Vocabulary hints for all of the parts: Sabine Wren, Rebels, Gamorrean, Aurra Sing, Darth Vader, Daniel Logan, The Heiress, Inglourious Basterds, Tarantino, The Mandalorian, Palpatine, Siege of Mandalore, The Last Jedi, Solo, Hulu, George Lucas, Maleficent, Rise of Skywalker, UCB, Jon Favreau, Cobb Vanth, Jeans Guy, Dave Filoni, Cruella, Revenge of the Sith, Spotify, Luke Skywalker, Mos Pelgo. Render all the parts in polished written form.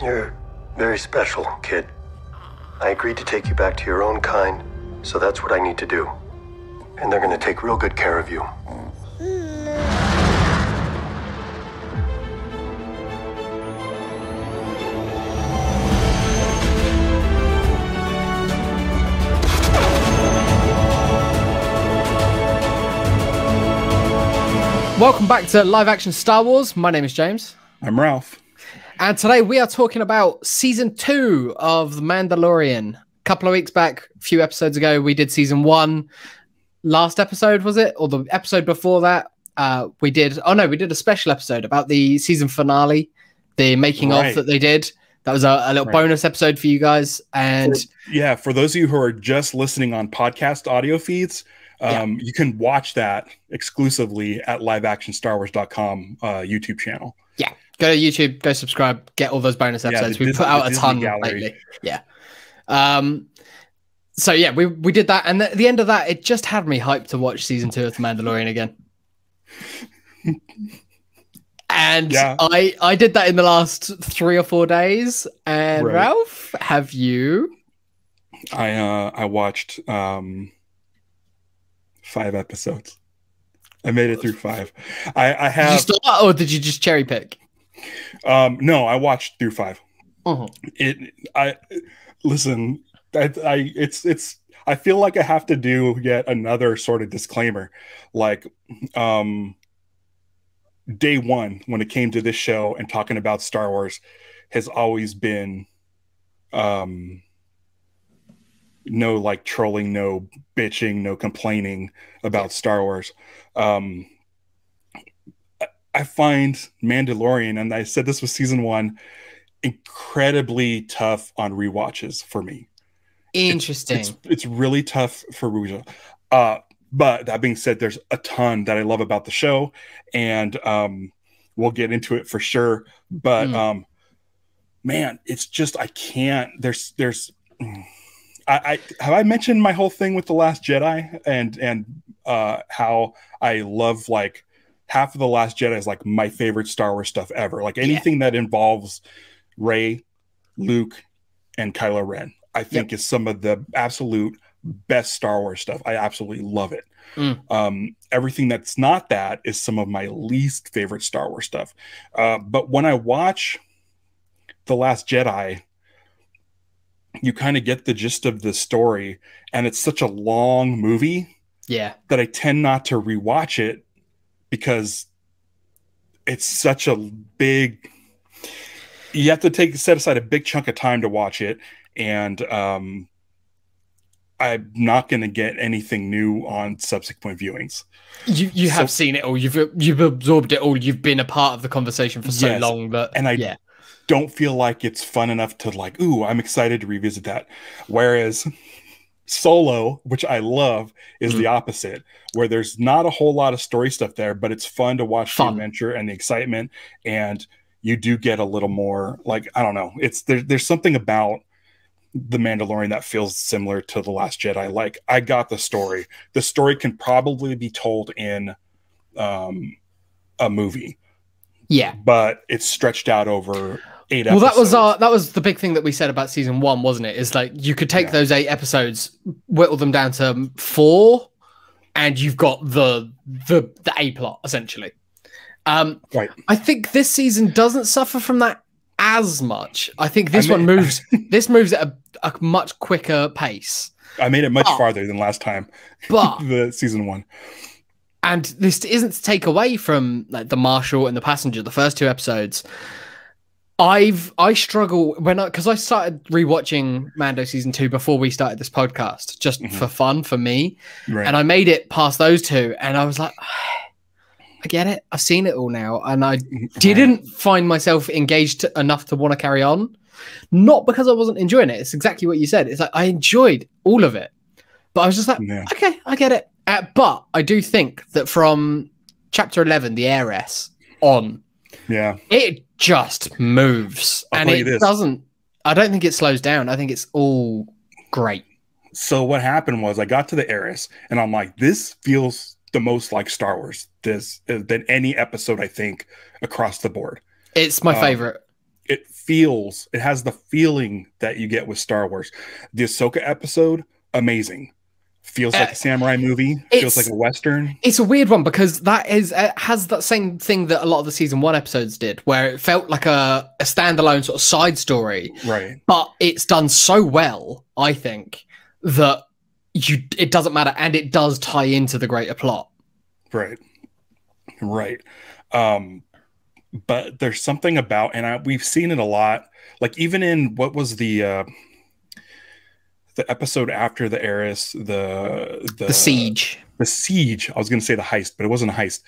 You're very special, kid. I agreed to take you back to your own kind, so that's what I need to do. And they're gonna take real good care of you. Welcome back to Live Action Star Wars. My name is James. I'm Ralph. And today we are talking about Season 2 of The Mandalorian. A couple of weeks back, a few episodes ago, we did Season 1. Last episode, was it? Or the episode before that, we did a special episode about the season finale, the making of that they did. That was a little bonus episode for you guys. And for those of you who are just listening on podcast audio feeds, you can watch that exclusively at liveactionstarwars.com YouTube channel. Yeah, go to YouTube, go subscribe, get all those bonus episodes. We put out a ton lately. Yeah. So yeah, we did that, and at the end of that, it just had me hyped to watch Season 2 of The Mandalorian again. And I did that in the last 3 or 4 days. And Ralph, have you? I watched 5 episodes. I made it through 5. I have. Did you start, or did you just cherry pick? No, I watched through 5. I feel like I have to do yet another sort of disclaimer, like day one when it came to this show and talking about Star Wars has always been no like trolling, no bitching, no complaining about Star Wars. I find Mandalorian, and I said this was Season 1, incredibly tough on rewatches for me. Interesting. It's really tough for Ruja. But that being said, there's a ton that I love about the show, and we'll get into it for sure. But man, it's just I can't. I have I mentioned my whole thing with The Last Jedi and how I love like half of The Last Jedi is like my favorite Star Wars stuff ever. Like anything that involves Rey, Luke, and Kylo Ren, I think is some of the absolute best Star Wars stuff. I absolutely love it. Everything that's not that is some of my least favorite Star Wars stuff. But when I watch The Last Jedi, you kind of get the gist of the story, and it's such a long movie that I tend not to rewatch it because it's such a big, you have to set aside a big chunk of time to watch it. And, I'm not going to get anything new on subsequent viewings. You have seen it all. You've absorbed it all. You've been a part of the conversation for so long that, and I don't feel like it's fun enough to like, ooh, I'm excited to revisit that. Whereas Solo, which I love, is the opposite, where there's not a whole lot of story stuff there, but it's fun to watch the adventure and the excitement. And you do get a little more like, I don't know. It's there's something about The Mandalorian that feels similar to The Last Jedi. Like I got the story. The story can probably be told in a movie. Yeah. But it's stretched out over 8 episodes. Well, that was the big thing that we said about Season 1, wasn't it? Is like you could take those 8 episodes, whittle them down to 4, and you've got the A plot essentially. I think this season doesn't suffer from that as much. I think this moves at a much quicker pace. I made it much farther than last time. But the Season 1. And this isn't to take away from like The Marshal and The Passenger, the first 2 episodes. I struggle because I started rewatching Mando Season 2 before we started this podcast, just for fun for me. And I made it past those 2, and I was like, I get it. I've seen it all now, and I didn't find myself engaged enough to want to carry on. Not because I wasn't enjoying it. It's exactly what you said. It's like I enjoyed all of it, but I was just like, okay, I get it. But I do think that from Chapter 11, The Heiress, on, it just moves. And it doesn't, I don't think it slows down. I think it's all great. So what happened was I got to The Heiress, and I'm like, this feels the most like Star Wars than any episode, I think, across the board. It's my favorite. it has the feeling that you get with Star Wars. The Ahsoka episode, amazing. Feels like a samurai movie. Feels like a Western. It's a weird one because that is has that same thing that a lot of the season one episodes did, where it felt like a standalone sort of side story. Right. But it's done so well, I think, that it doesn't matter, and it does tie into the greater plot. Right. Right. But there's something about, and we've seen it a lot. Like even in what was the episode after the Heiress, the Siege. The Siege. I was going to say the heist, but it wasn't a heist.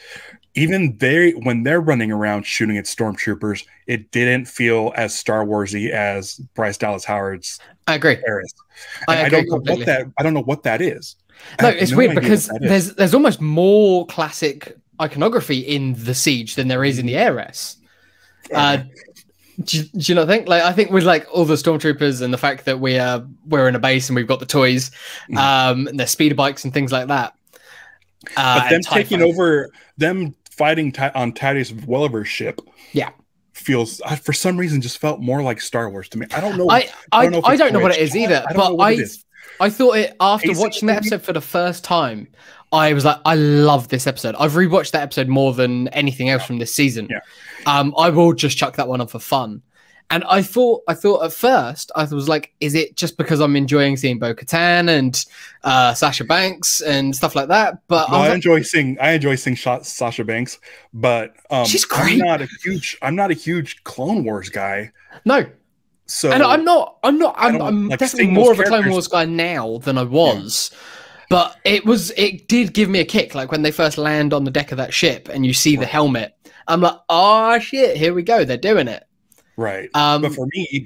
Even when they're running around shooting at stormtroopers, it didn't feel as Star Wars-y as Bryce Dallas Howard's Heiress. I don't know completely. I don't know what that is. No, it's weird because there's almost more classic iconography in the Siege than there is in the Heiress. Do you not think? Like, I think with like all the stormtroopers and the fact that we're in a base and we've got the toys, and their speeder bikes and things like that. But them taking over, them fighting on Taddeus Welliver's ship, yeah, feels for some reason just felt more like Star Wars to me. I don't know. I don't know what it is either. But I thought it after watching the episode for the first time. I was like, I love this episode. I've rewatched that episode more than anything else from this season. Yeah. I will just chuck that one on for fun. And I thought at first, I was like, is it just because I'm enjoying seeing Bo Katan and Sasha Banks and stuff like that? But well, I enjoy seeing Sasha Banks, but she's great. I'm not a huge Clone Wars guy. No. So and I'm like definitely more of a Clone Wars guy now than I was. Yeah. But it did give me a kick. Like when they first land on the deck of that ship and you see the helmet, I'm like, oh shit, here we go. They're doing it. Right. But for me,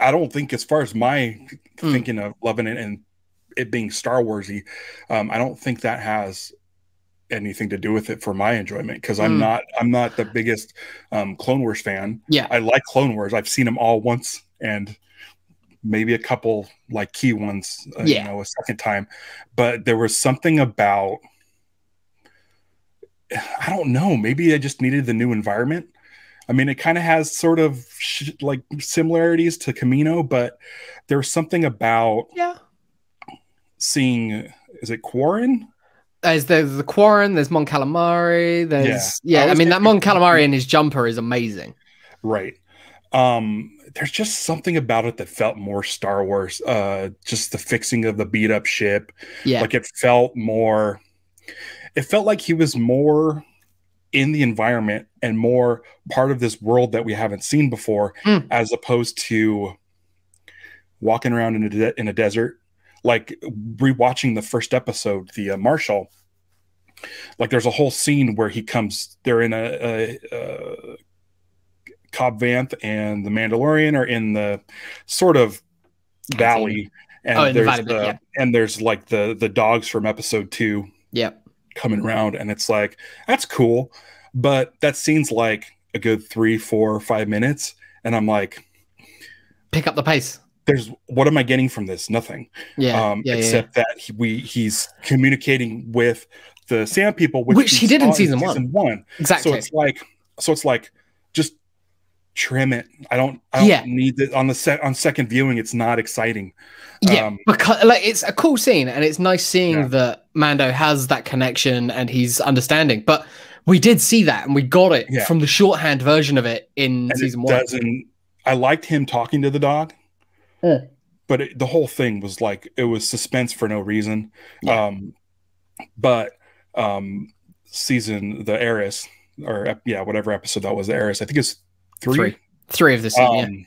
I don't think as far as my thinking of loving it and it being Star Wars-y, I don't think that has anything to do with it for my enjoyment. Cause I'm not the biggest Clone Wars fan. Yeah. I like Clone Wars. I've seen them all once and maybe a couple like key ones, you know, a second time, but there was something about, I don't know, maybe I just needed the new environment. I mean, it kind of has sort of like similarities to Camino, but there was something about seeing, is it Quarren? There's the Quarren, there's Mon Calamari, there's, I mean, that Mon Calamari in his jumper is amazing. Right. There's just something about it that felt more Star Wars. Just the fixing of the beat up ship. Yeah. Like it felt like he was more in the environment and more part of this world that we haven't seen before, as opposed to walking around in a desert. Like rewatching the first episode, the Marshal, like there's a whole scene where he comes, they're in a Cobb Vanth and the Mandalorian are in the sort of valley, and there's like the dogs from episode 2 coming around, and it's like, that's cool, but that scene's like a good 3, 4, 5 minutes, and I'm like, pick up the pace. There's, what am I getting from this? Nothing. Except that he's communicating with the Sand People, which he did in season one. Exactly. So it's like just trim it. I don't need it on second viewing. It's not exciting. Because like it's a cool scene and it's nice seeing that Mando has that connection and he's understanding, but we did see that and we got it from the shorthand version of it in season one. I liked him talking to the dog, but the whole thing was like, it was suspense for no reason. The Heiress, or whatever episode that was, the Heiress, I think it's three of the season.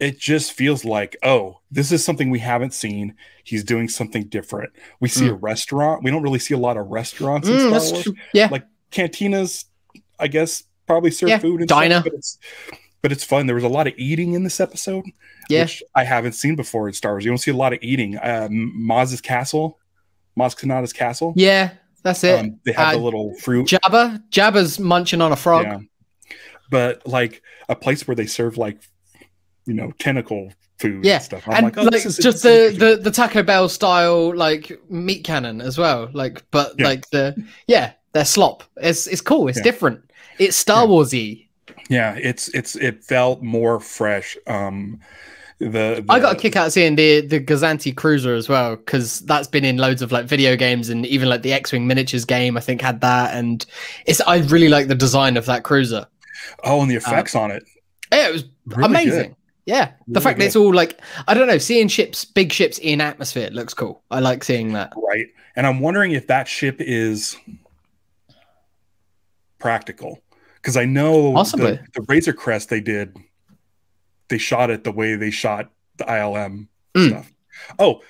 It just feels like, oh, this is something we haven't seen. He's doing something different. We see a restaurant. We don't really see a lot of restaurants in Star Wars. Like cantinas, I guess, probably serve food and diner stuff, but it's fun. There was a lot of eating in this episode, which I haven't seen before in Star Wars. You don't see a lot of eating. Maz Kanata's castle. Yeah, that's it. They have the little fruit. Jabba's munching on a frog. Yeah. But like a place where they serve like, you know, tentacle food and stuff. I'm like, oh, like just the Taco Bell style like meat cannon as well. Like, but like their slop. It's cool. It's different. It's Star Wars-y. Yeah, it felt more fresh. I got a kick out of seeing the Gazzanti Cruiser as well, because that's been in loads of like video games, and even like the X-Wing miniatures game I think had that, and I really like the design of that cruiser. Oh, and the effects on it. Yeah, it was really amazing. Good. Yeah, the fact that it's all like, I don't know, seeing ships, big ships in atmosphere looks cool. I like seeing that. Right, and I'm wondering if that ship is practical, because I know the Razor Crest they did, they shot it the way they shot the ILM stuff. Oh,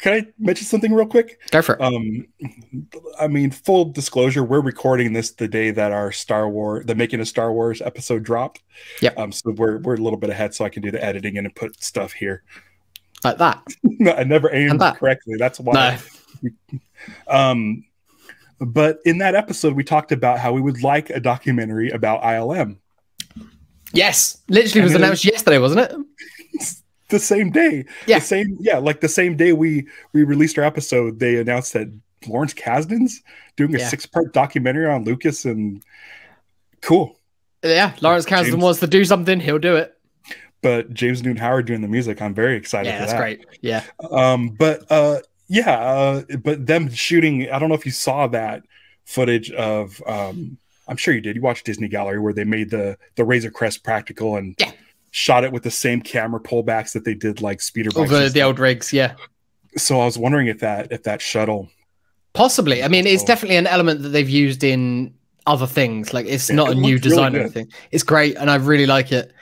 can I mention something real quick? Go for it. I mean, full disclosure, we're recording this the day that our Star Wars, the Making of Star Wars episode dropped. Yeah. So we're a little bit ahead, so I can do the editing and put stuff here. Like that. No, I never aimed correctly. That's why. No. But in that episode, we talked about how we would like a documentary about ILM. Yes. Literally was announced yesterday, wasn't it? The same day, yeah, like the same day we released our episode, they announced that Lawrence Kasdan's doing a 6-part documentary on Lucas, and cool. Yeah, Lawrence Kasdan wants to do something, he'll do it. But James Newton Howard doing the music, I'm very excited. Yeah, for that's great. Yeah, but them shooting, I don't know if you saw that footage of, I'm sure you did. You watched Disney Gallery where they made the Razor Crest practical and shot it with the same camera pullbacks that they did like speeder bikes. Over the old rigs, yeah. So I was wondering if that shuttle. Possibly. I mean, it's definitely an element that they've used in other things. Like it's not a new design or anything. It's great, and I really like it.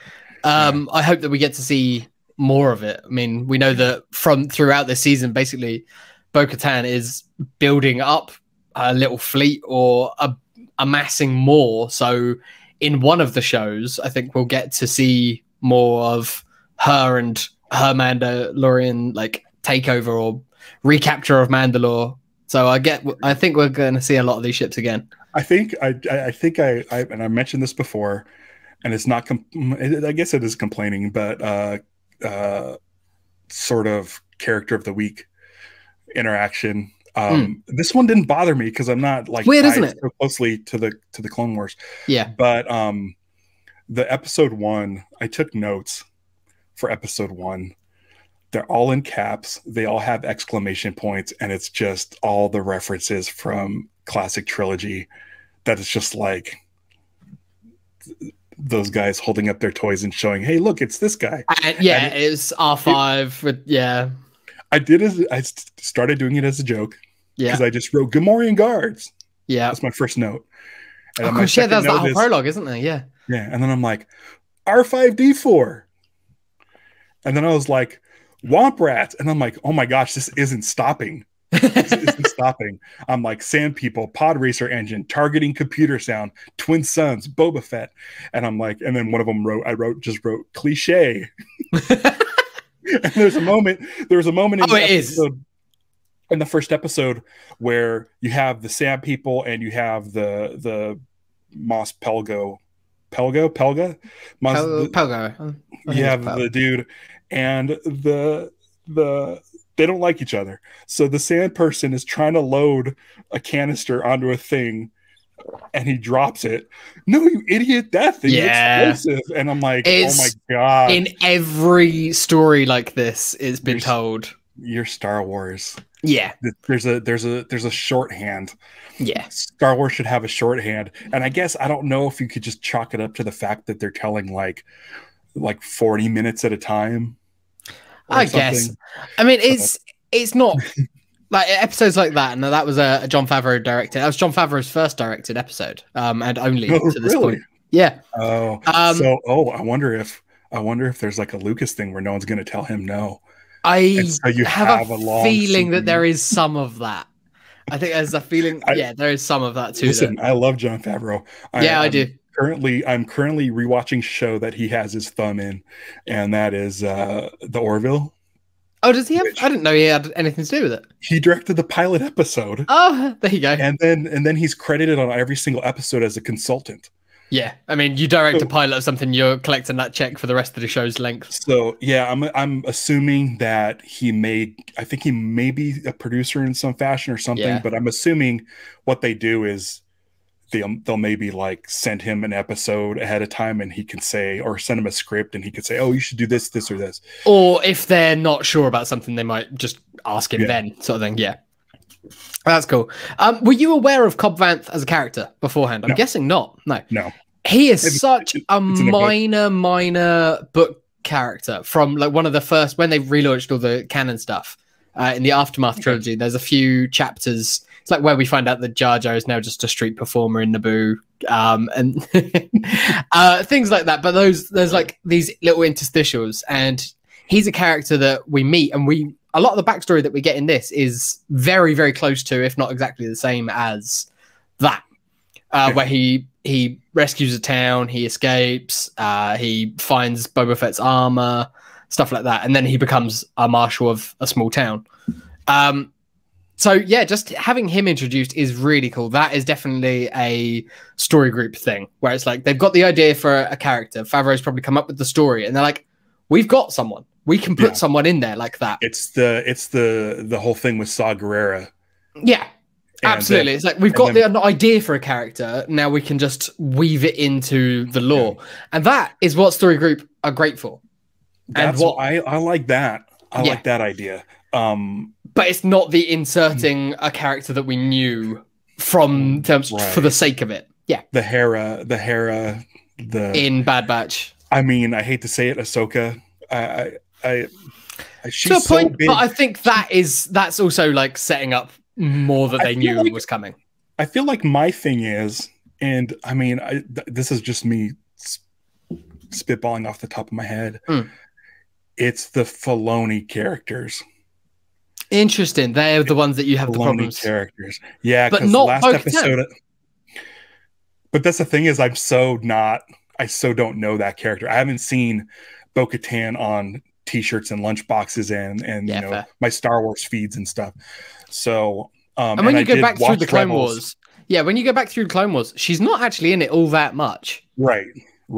I hope that we get to see more of it. I mean, we know that from throughout this season, basically, Bo Katan is building up a little fleet or amassing more. So in one of the shows, I think we'll get to see more of her and her Mandalorian like takeover or recapture of Mandalore. So I think we're going to see a lot of these ships again. I think and I mentioned this before, and it's not, I guess it is complaining, but sort of character of the week interaction. This one didn't bother me because I'm not like weird, isn't it? So closely to the Clone Wars. Yeah, but the episode one, I took notes for episode one. They're all in caps. They all have exclamation points. And it's just all the references from classic trilogy that it's just like those guys holding up their toys and showing, hey, look, it's this guy. Yeah, and it's R5. Yeah. I started doing it as a joke. Yeah. Because I just wrote Gamorrean guards. Yeah. That's my first note. And oh, shit, that's the whole prologue, isn't there? Yeah. Yeah, and then I'm like, R5D4. And then I was like, Womp Rats. And I'm like, oh my gosh, this isn't stopping. This isn't stopping. I'm like, Sand People, Pod Racer Engine, Targeting Computer Sound, Twin Sons, Boba Fett. And I'm like, and then one of them just wrote cliche. And there's a moment in the first episode where you have the Sand People and you have the Mos Pelgo. Yeah, the dude and they don't like each other. So the Sand Person is trying to load a canister onto a thing, and he drops it. No, you idiot! That thing is explosive. And I'm like, oh my god! In every story like this, it's been told. Your Star Wars. Yeah. There's a shorthand. Yeah. Star Wars should have a shorthand. And I guess I don't know if you could just chalk it up to the fact that they're telling like 40 minutes at a time. I guess. I mean, it's not like episodes like that. And that was a Jon Favreau directed. That was Jon Favreau's first directed episode. And only to this point. Yeah. Oh. I wonder if there's like a Lucas thing where no one's gonna tell him no. I have a feeling that there is some of that. I think there's a feeling. Yeah, there is some of that too. Listen, though. I love Jon Favreau. I do. I'm currently rewatching a show that he has his thumb in, and that is The Orville. Oh, does he have? I didn't know he had anything to do with it. He directed the pilot episode. Oh, there you go. And then he's credited on every single episode as a consultant. Yeah, I mean, you direct a pilot of something, you're collecting that check for the rest of the show's length. So yeah, I'm assuming that I think he may be a producer in some fashion or something, but I'm assuming what they do is they'll maybe like send him an episode ahead of time and he can say, or send him a script and he could say, oh, you should do this, this, or this. Or if they're not sure about something, they might just ask him then, sort of thing. Yeah. That's cool. Were you aware of Cobb Vanth as a character beforehand? I'm guessing not. No. He is such a minor book character from like one of the first, when they relaunched all the canon stuff in the Aftermath trilogy. There's a few chapters. It's like where we find out that Jar Jar is now just a street performer in Naboo, and things like that. But there's like these little interstitials, and he's a character that we meet, and a lot of the backstory that we get in this is very, very close to, if not exactly the same as that, where he rescues a town, he escapes, he finds Boba Fett's armor, stuff like that, and then he becomes a marshal of a small town. So yeah, just having him introduced is really cool. That is definitely a story group thing where it's like, they've got the idea for a character. Favreau's probably come up with the story and they're like, we've got someone. We can put someone in there like that. It's the whole thing with Saw Gerrera. Yeah, absolutely. It's like, we've got the idea for a character. Now we can just weave it into the lore. Yeah. And that is what story group are great for. That's what I like that. I like that idea. But it's not the inserting a character that we knew from for the sake of it. Yeah. The Hera in Bad Batch. I mean, I hate to say it, Ahsoka. She's to a point, but I think that's also like setting up more that they knew was coming. I feel like my thing is, and I mean, this is just me spitballing off the top of my head. It's the Filoni characters. Interesting. They're the ones that you have the problems. Characters, yeah, but not last episode. But that's the thing is, I so don't know that character. I haven't seen Bo Katan on t-shirts and lunchboxes and you know, my Star Wars feeds and stuff. So and when you go back through the Clone Wars, when you go back through Clone Wars, she's not actually in it all that much. Right.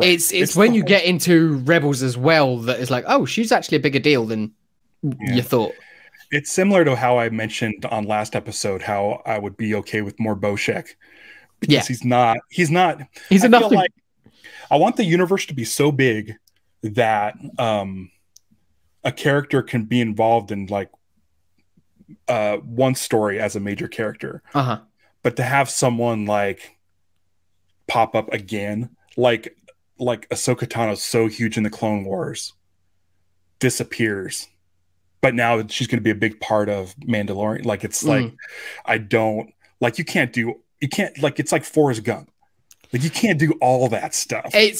It's when you get into Rebels as well that is like, oh, she's actually a bigger deal than you thought. It's similar to how I mentioned on last episode how I would be okay with more Boshek because he's enough. Like, I want the universe to be so big that a character can be involved in like one story as a major character, but to have someone like pop up again, like Ahsoka Tano, so huge in the Clone Wars, disappears, but now she's going to be a big part of Mandalorian. Like it's like I don't like you can't like it's like Forrest Gump. Like you can't do all that stuff. I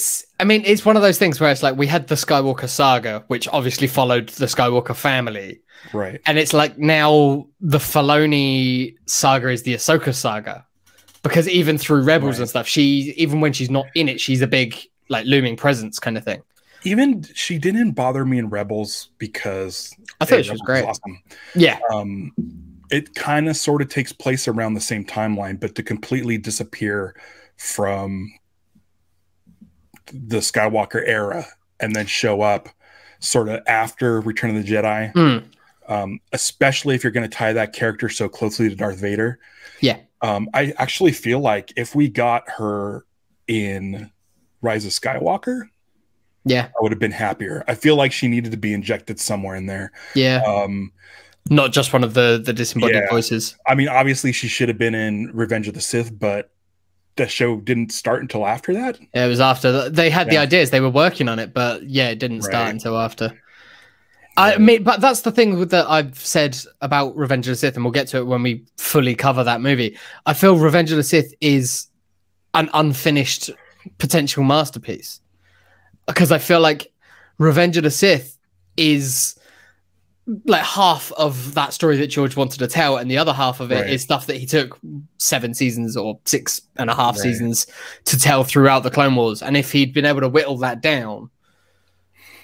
mean, it's one of those things where it's like we had the Skywalker saga, which obviously followed the Skywalker family. Right. And it's like now the Filoni saga is the Ahsoka saga. Because even through Rebels and stuff, even when she's not in it, she's a big like looming presence kind of thing. Even she didn't bother me in Rebels because I thought she was great. Awesome. Yeah. It kind of sort of takes place around the same timeline, but to completely disappear from the Skywalker era and then show up sort of after Return of the Jedi, especially if you're going to tie that character so closely to Darth Vader. Yeah. I actually feel like if we got her in Rise of Skywalker, I would have been happier. I feel like she needed to be injected somewhere in there. Yeah. Not just one of the disembodied voices. I mean, obviously she should have been in Revenge of the Sith, but the show didn't start until after that. Yeah, it was after they had the ideas, they were working on it, but it didn't start until after. I mean, but that's the thing that I've said about Revenge of the Sith, and we'll get to it when we fully cover that movie. I feel Revenge of the Sith is an unfinished potential masterpiece because I feel like Revenge of the Sith is like half of that story that George wanted to tell, and the other half of it is stuff that he took 7 seasons or 6.5 seasons to tell throughout the Clone Wars. And if he'd been able to whittle that down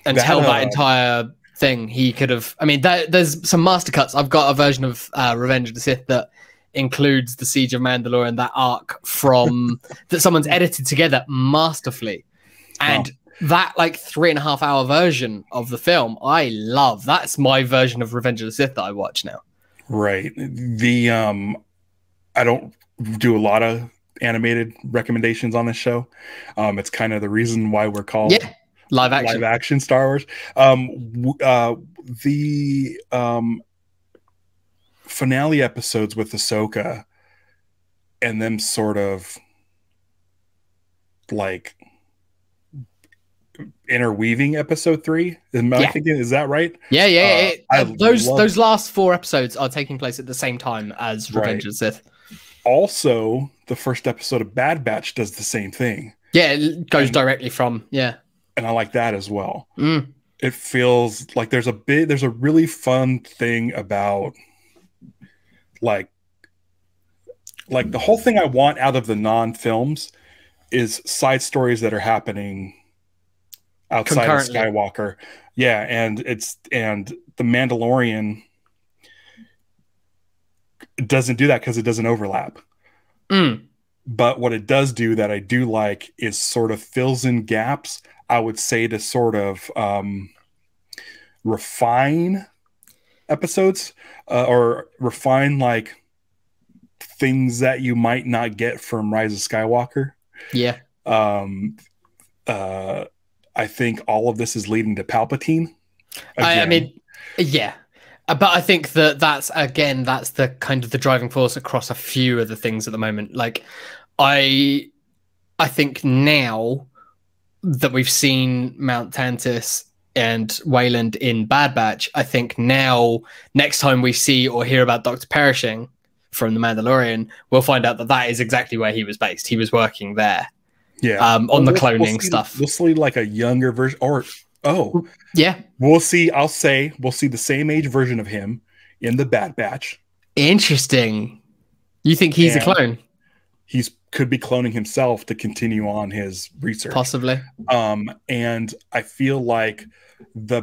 and tell that entire thing, he could have. I mean, there's some master cuts. I've got a version of Revenge of the Sith that includes the Siege of Mandalore and that arc from that someone's edited together masterfully, and that like 3.5 hour version of the film I love. That's my version of Revenge of the Sith that I watch now. Right. I don't do a lot of animated recommendations on this show. It's kind of the reason why we're called Live Action Star Wars. Finale episodes with Ahsoka and them sort of like interweaving episode 3. Am I thinking, is that right? Yeah, yeah. Those last 4 episodes are taking place at the same time as Revenge of the Sith. Also, the first episode of Bad Batch does the same thing. Yeah, it goes directly from, and I like that as well. Mm. It feels like there's a really fun thing about like the whole thing I want out of the non-films is side stories that are happening outside of Skywalker. Yeah, and The Mandalorian doesn't do that because it doesn't overlap. Mm. But what it does do that I do like is sort of fills in gaps, I would say, to sort of refine episodes or refine like things that you might not get from Rise of Skywalker. Yeah. I think all of this is leading to Palpatine. I mean, yeah. But I think that that's the kind of the driving force across a few of the things at the moment. Like, I think now that we've seen Mount Tantis and Wayland in Bad Batch, I think now next time we see or hear about Dr. Perishing from The Mandalorian, we'll find out that that is exactly where he was based. He was working there. Yeah. On the cloning stuff. We'll see like a younger version or... Oh, yeah. We'll see. I'll say we'll see the same age version of him in the Bad Batch. Interesting. You think he's a clone? He's could be cloning himself to continue on his research. Possibly. And I feel like the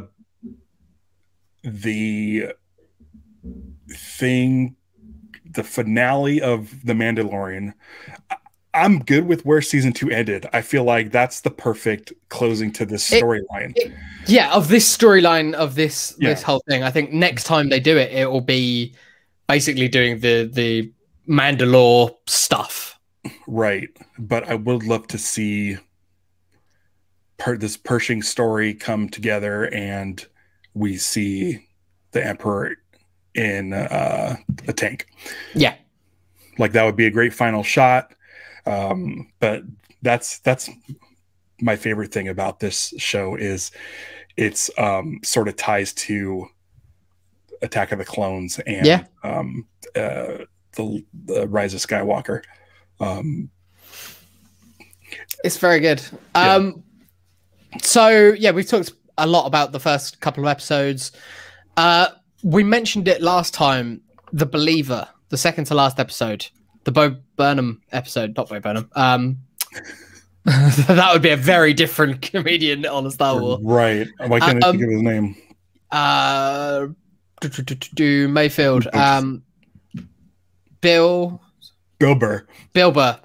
finale of The Mandalorian, I'm good with where season 2 ended. I feel like that's the perfect closing to this storyline. Yeah, of this storyline, of this whole thing. I think next time they do it, it will be basically doing the Mandalore stuff. Right. But I would love to see this Pershing story come together and we see the Emperor in a tank. Yeah. Like that would be a great final shot. But that's my favorite thing about this show is it's sort of ties to Attack of the Clones and the Rise of Skywalker. It's very good. Yeah. So yeah, we've talked a lot about the first couple of episodes. We mentioned it last time, The Believer, the second to last episode. The Bo Burnham episode, not Bo Burnham. That would be a very different comedian on a Star Wars. Right. Why can't I think of his name? Mayfield. Bill Burr. Bill Burr.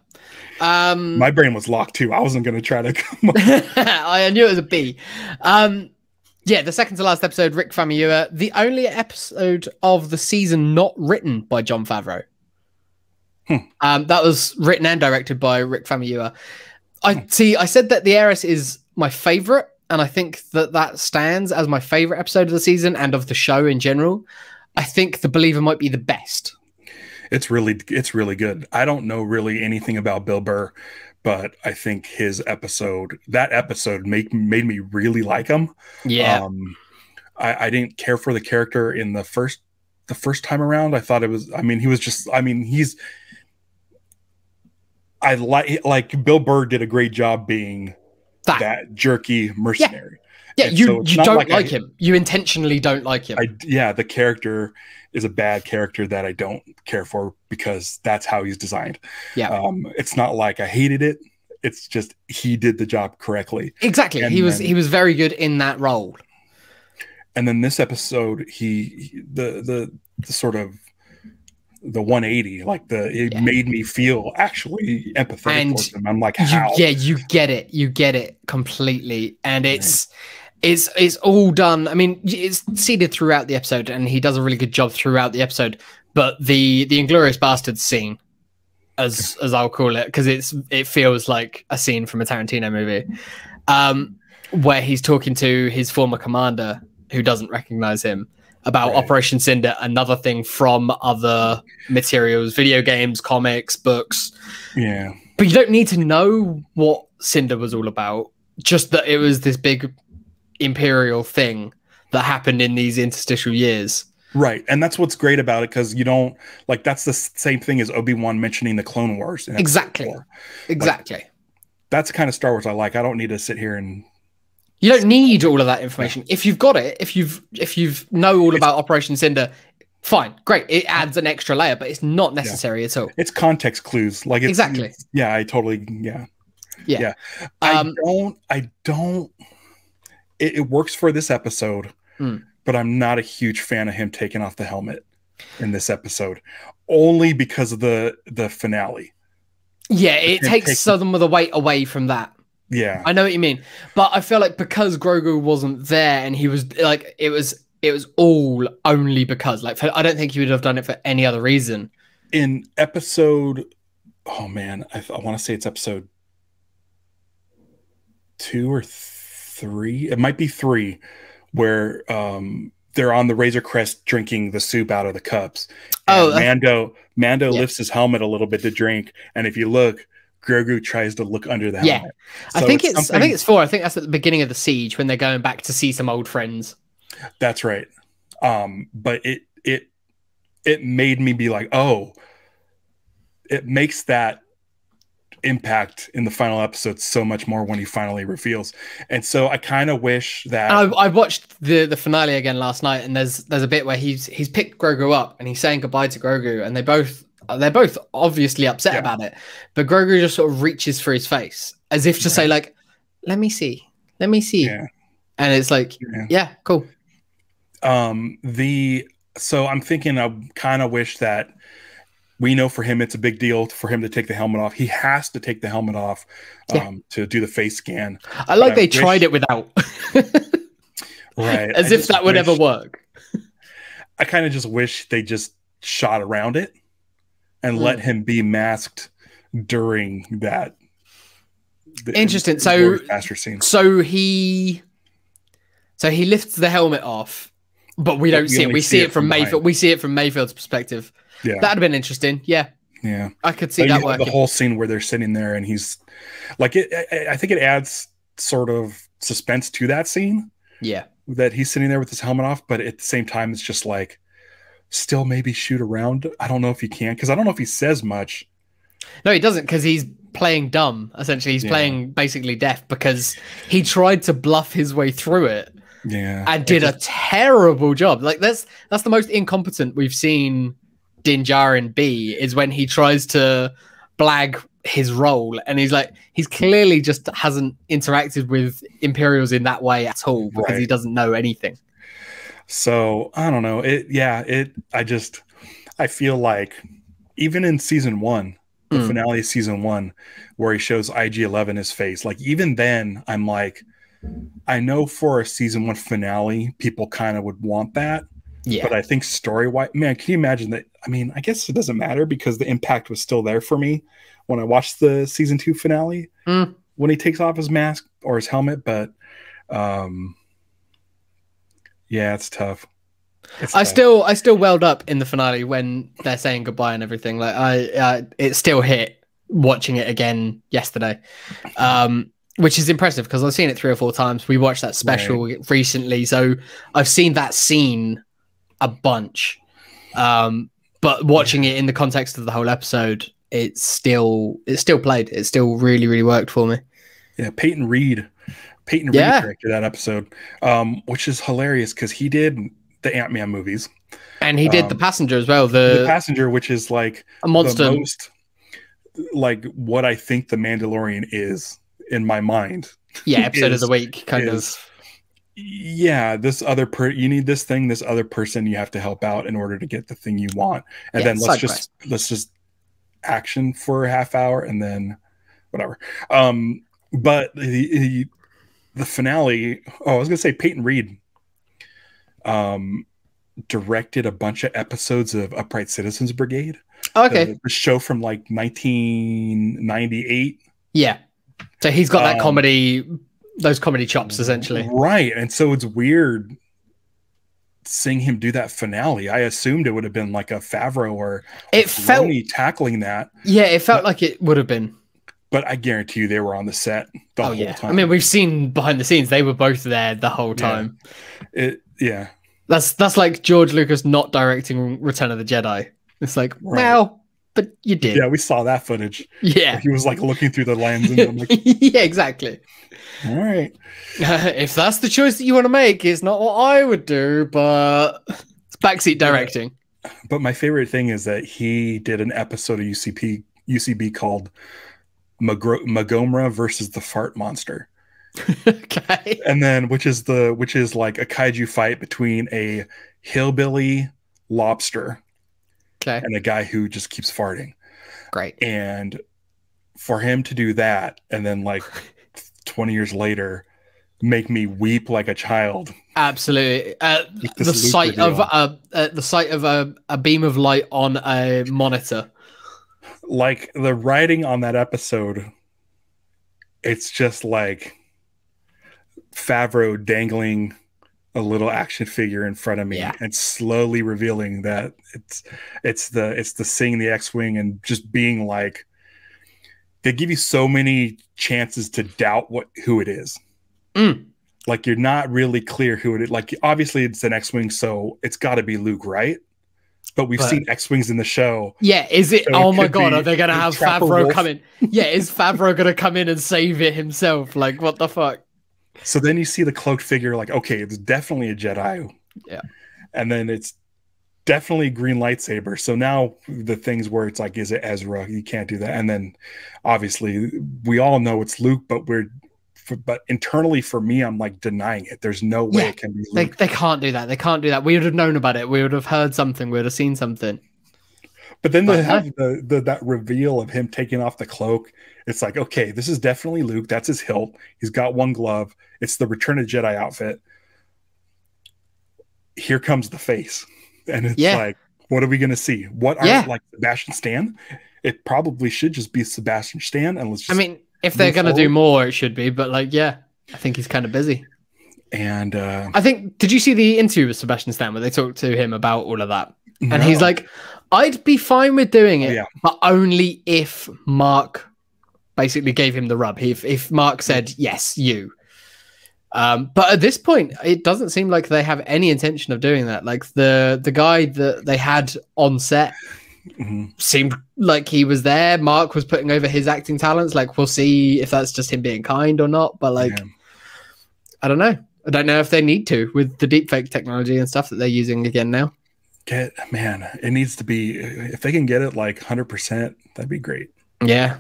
My brain was locked too. I wasn't going to try to come up. I knew it was a B. Yeah, the second to last episode, Rick Famuyiwa. The only episode of the season not written by Jon Favreau. Hmm. That was written and directed by Rick Famuyiwa. I said that The Heiress is my favorite, and I think that that stands as my favorite episode of the season and of the show in general. I think The Believer might be the best. It's really good. I don't know really anything about Bill Burr, but I think his episode, that episode, made me really like him. Yeah. I didn't care for the character in the first time around. I thought it was. I mean, he was just. I mean, he's. I like Bill Burr did a great job being that jerky mercenary. Yeah, you don't like him. You intentionally don't like him. The character is a bad character that I don't care for because that's how he's designed. Yeah, it's not like I hated it. It's just he did the job correctly. Exactly. And he was very good in that role. And then this episode, the sort of. The 180, like it made me feel actually empathetic towards them. I'm like, how? You get it completely, and it's all done. I mean, it's seeded throughout the episode, and he does a really good job throughout the episode. But the Inglourious Basterds scene as I'll call it, because it feels like a scene from a Tarantino movie, where he's talking to his former commander who doesn't recognize him about Operation Cinder, another thing from other materials, video games, comics, books. Yeah. But you don't need to know what Cinder was all about, just that it was this big imperial thing that happened in these interstitial years. Right, and that's what's great about it, because you don't, like, that's the same thing as Obi-Wan mentioning the Clone Wars. Exactly. Like, that's the kind of Star Wars I like. I don't need to sit here and... You don't need all of that information. Yeah. If you've got it, if you've know all about Operation Cinder, fine, great. It adds an extra layer, but it's not necessary at all. It's context clues. Like, it's, yeah, I totally, yeah. I don't, it works for this episode, but I'm not a huge fan of him taking off the helmet in this episode, only because of the finale. Yeah, it takes some of the weight away from that. Yeah, I know what you mean, but I feel like because Grogu wasn't there and he was like, it was all only because, like, I don't think he would have done it for any other reason. In episode, oh man, I want to say it's episode 2 or 3. It might be 3. Where they're on the Razor Crest drinking the soup out of the cups. And Mando lifts his helmet a little bit to drink, and if you look, Grogu tries to look under the helmet. So I think it's 4. I think that's at the beginning of the Siege when they're going back to see some old friends. That's right. But it made me be like, oh, it makes that impact in the final episode so much more when he finally reveals. And so I kind of wish that I watched the finale again last night, and there's a bit where he's picked Grogu up and he's saying goodbye to Grogu, and they're both obviously upset about it, but Grogu just sort of reaches for his face as if to say, like, let me see and it's like cool. So I'm thinking, I kind of wish that we know for him, it's a big deal for him to take the helmet off. He has to take the helmet off to do the face scan. I like they tried it without. Right. As if that would ever work. I kind of just wish they just shot around it and let him be masked during that. Interesting. So he lifts the helmet off, but we don't see it. We see it from Mayfield. We see it from Mayfield's perspective. Yeah. That'd have been interesting. Yeah. Yeah. I could see that working. The whole scene where they're sitting there and he's like, I think it adds sort of suspense to that scene. Yeah. That he's sitting there with his helmet off, but at the same time, it's just like, still maybe shoot around. I don't know if he can, because I don't know if he says much. No, he doesn't, because he's playing dumb. Essentially, he's playing basically deaf, because he tried to bluff his way through it. Yeah. And did a terrible job. Like, that's the most incompetent we've seen Din Djarin B is when he tries to blag his role, and he's like, he's clearly just hasn't interacted with Imperials in that way at all, because he doesn't know anything. So I don't know. I feel like even in season 1, the finale of season 1, where he shows IG-11 his face, like, even then I'm like, I know for a season 1 finale, people kind of would want that. Yeah. But I think story-wise, man, can you imagine that? I mean, I guess it doesn't matter, because the impact was still there for me when I watched the season 2 finale, when he takes off his mask or his helmet. But yeah, it's tough. I still welled up in the finale when they're saying goodbye and everything. Like, it still hit watching it again yesterday, which is impressive, because I've seen it 3 or 4 times. We watched that special recently, so I've seen that scene a bunch, but watching it in the context of the whole episode, it's still played. It still really, really worked for me. Yeah, Peyton Reed directed that episode, which is hilarious, because he did the Ant-Man movies, and he did The Passenger as well. The Passenger, which is like a monster, the most, like, what I think The Mandalorian is in my mind. Yeah, episode of the week kind of. Yeah, this other you need this thing, this other person you have to help out in order to get the thing you want, and then let's just action for a half hour and then whatever. But the finale. Oh, I was gonna say Peyton Reed directed a bunch of episodes of Upright Citizens Brigade. Okay. The show from like 1998. Yeah. So he's got that comedy, those comedy chops essentially. Right. And so it's weird seeing him do that finale. I assumed it would have been like a Favreau or it felt tackling that. Yeah, it felt like it would have been. But I guarantee you they were on the set the whole time. I mean, we've seen behind the scenes. They were both there the whole time. Yeah. That's like George Lucas not directing Return of the Jedi. It's like, well, but you did. Yeah, we saw that footage. Yeah. He was like looking through the lens. And I'm like, yeah, exactly. All right. If that's the choice that you want to make, it's not what I would do, but it's backseat directing. But my favorite thing is that he did an episode of UCB called Magomra versus the Fart Monster. Okay. And then which is like a kaiju fight between a hillbilly lobster. Okay. And a guy who just keeps farting. Great. And for him to do that, and then like 20 years later, make me weep like a child. Absolutely. The sight of a beam of light on a monitor. Like the writing on that episode, it's just like Favreau dangling a little action figure in front of me and slowly revealing that it's the seeing the X-Wing and just being like, they give you so many chances to doubt who it is. Mm. Like you're not really clear who it is. Like obviously it's an X-Wing, so it's got to be Luke, right? But we've seen X-Wings in the show. Yeah, is it? So oh my God, are they going to have Favreau come in? Yeah, is Favreau going to come in and save it himself? Like, what the fuck? So then you see the cloaked figure, like, okay, it's definitely a Jedi. Yeah. And then it's definitely green lightsaber. So now the things where it's like, is it Ezra? You can't do that. And then obviously we all know it's Luke, but but internally for me, I'm like denying it. There's no way it can be Luke. They can't do that. They can't do that. We would have known about it. We would have heard something. We would have seen something. But then they have that reveal of him taking off the cloak. It's like, okay, this is definitely Luke. That's his hilt. He's got one glove. It's the Return of Jedi outfit. Here comes the face. And it's like, what are we going to see? What are like Sebastian Stan? It probably should just be Sebastian Stan. And let's just, I mean, if they're going to do more, it should be. But like, yeah, I think he's kind of busy. And I think, did you see the interview with Sebastian Stan where they talked to him about all of that? No. And he's like, I'd be fine with doing it, but only if Mark basically gave him the rub. If Mark said, yes, you. But at this point, it doesn't seem like they have any intention of doing that. Like the guy that they had on set seemed like he was there. Mark was putting over his acting talents. Like, we'll see if that's just him being kind or not. But like, I don't know. I don't know if they need to with the deepfake technology and stuff that they're using again now. Man, it needs to be, if they can get it like 100%, that'd be great. Yeah.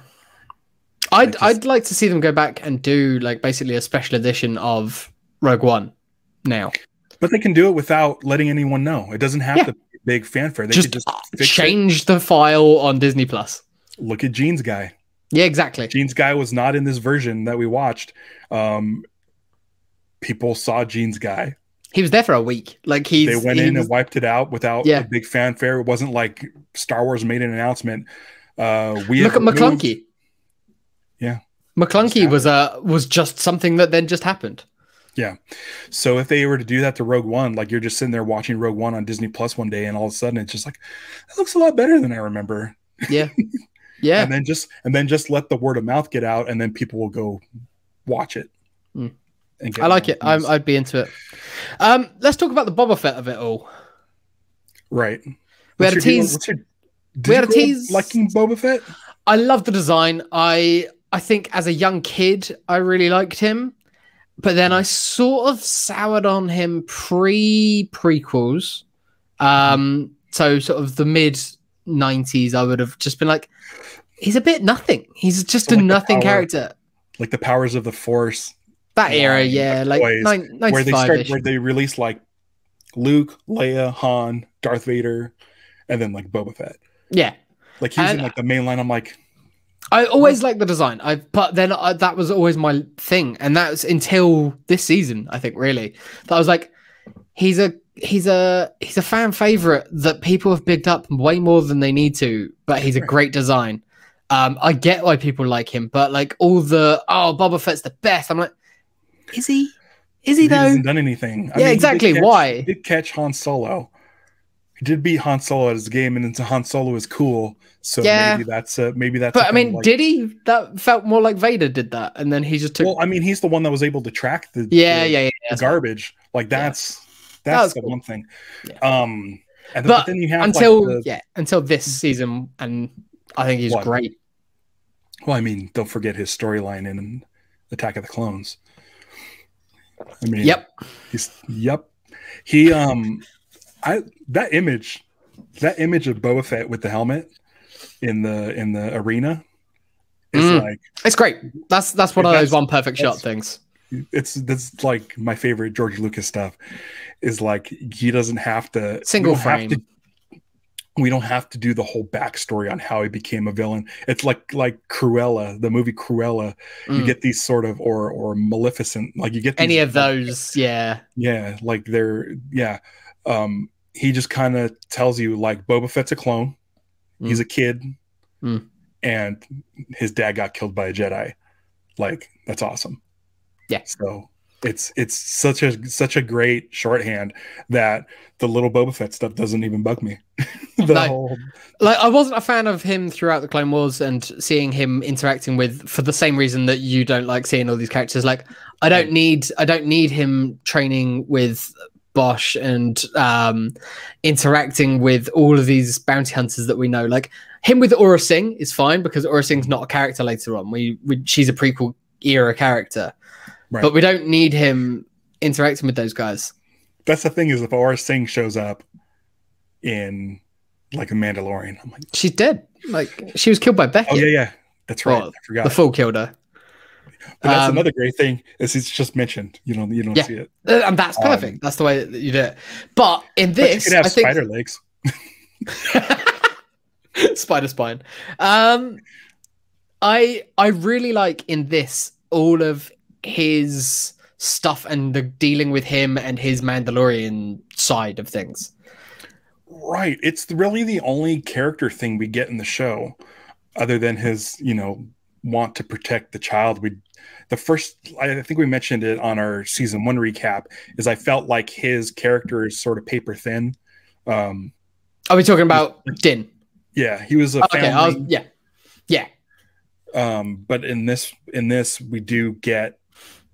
I'd like to see them go back and do like basically a special edition of Rogue One now. But they can do it without letting anyone know. It doesn't have to be a big fanfare. They could just change the file on Disney Plus. Look at Jeans Guy. Yeah, exactly. Jeans Guy was not in this version that we watched. People saw Jeans Guy. He was there for a week. Like they went in and wiped it out without a big fanfare. It wasn't like Star Wars made an announcement. We look at McClunky. Yeah, McClunky was just something that then just happened. Yeah, so if they were to do that to Rogue One, like you're just sitting there watching Rogue One on Disney Plus one day, and all of a sudden it's just like, that looks a lot better than I remember. Yeah, yeah. and then just let the word of mouth get out, and then people will go watch it. Mm. I like it. I'd be into it. Let's talk about the Boba Fett of it all. Right. We had a tease. We had a tease. Liking Boba Fett? I love the design. I think as a young kid, I really liked him. But then I sort of soured on him pre-prequels. So sort of the mid-90s, I would have just been like, he's a bit nothing. He's just a nothing character. Like the powers of the Force. That era, yeah, like where they release like Luke, Leia, Han, Darth Vader, and then like Boba Fett. Yeah, like he's in like the main line. I'm like, I always like the design. That was always my thing, and that was until this season. I think really that I was like, he's a he's a fan favorite that people have bigged up way more than they need to, but he's a great design. I get why people like him, but like all the, oh, Boba Fett's the best. I'm like, is he? Is he though? He hasn't done anything. I mean, exactly. Why? He did catch Han Solo. He did beat Han Solo at his game, and then Han Solo is cool. So yeah, maybe that's. But I mean, like, did he? That felt more like Vader did that, and then he just took. Well, I mean, he's the one that was able to track the the garbage. Like that's the cool. one thing. Yeah. But then you have until like until this season, and I think he's great. Well, I mean, don't forget his storyline in Attack of the Clones. I mean, he that image of Boba Fett with the helmet in the arena is like, it's great. That's one of those one perfect shot things. That's like my favorite George Lucas stuff is like, he doesn't have to single frame. We don't have to do the whole backstory on how he became a villain. It's like Cruella, the movie Cruella. You get these sort of, or Maleficent, like you get these, any of those, he just kind of tells you like, Boba Fett's a clone, he's a kid, and his dad got killed by a Jedi. Like, that's awesome. Yeah. So it's such a great shorthand that the little Boba Fett stuff doesn't even bug me. Like, I wasn't a fan of him throughout the Clone Wars, and seeing him interacting with, for the same reason that you don't like seeing all these characters. Like, I don't need him training with Bosch and interacting with all of these bounty hunters that we know. Like, him with Aurra Sing is fine, because Aurra Sing's not a character later on. She's a prequel era character. Right. But we don't need him interacting with those guys. That's the thing, is if Aurra Sing shows up in like The Mandalorian, I'm like, she's dead. Like, she was killed by Beckett. Oh yeah, that's right. Well, I forgot. The Fool killed her. But that's another great thing, is it's just mentioned. You don't see it, and that's perfect. That's the way that you do it. But in this, I think spider legs, spider spine. I really like in this all of his stuff and the dealing with him and his Mandalorian side of things. Right. It's really the only character thing we get in the show, other than his, want to protect the child. I think we mentioned it on our season 1 recap, is I felt like his character is sort of paper thin. Are we talking about Din? Yeah. He was a family. Yeah. But in this, we do get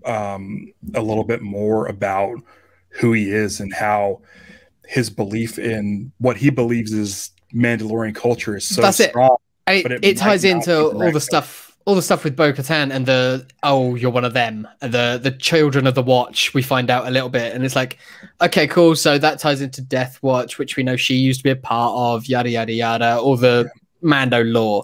a little bit more about who he is and how his belief in what he believes is Mandalorian culture is so strong. It ties into all the stuff with Bo Katan and the, oh, you're one of them, and the children of the Watch. We find out a little bit, and it's like, okay, cool. So that ties into Death Watch, which we know she used to be a part of, yada yada yada, all the Mando lore.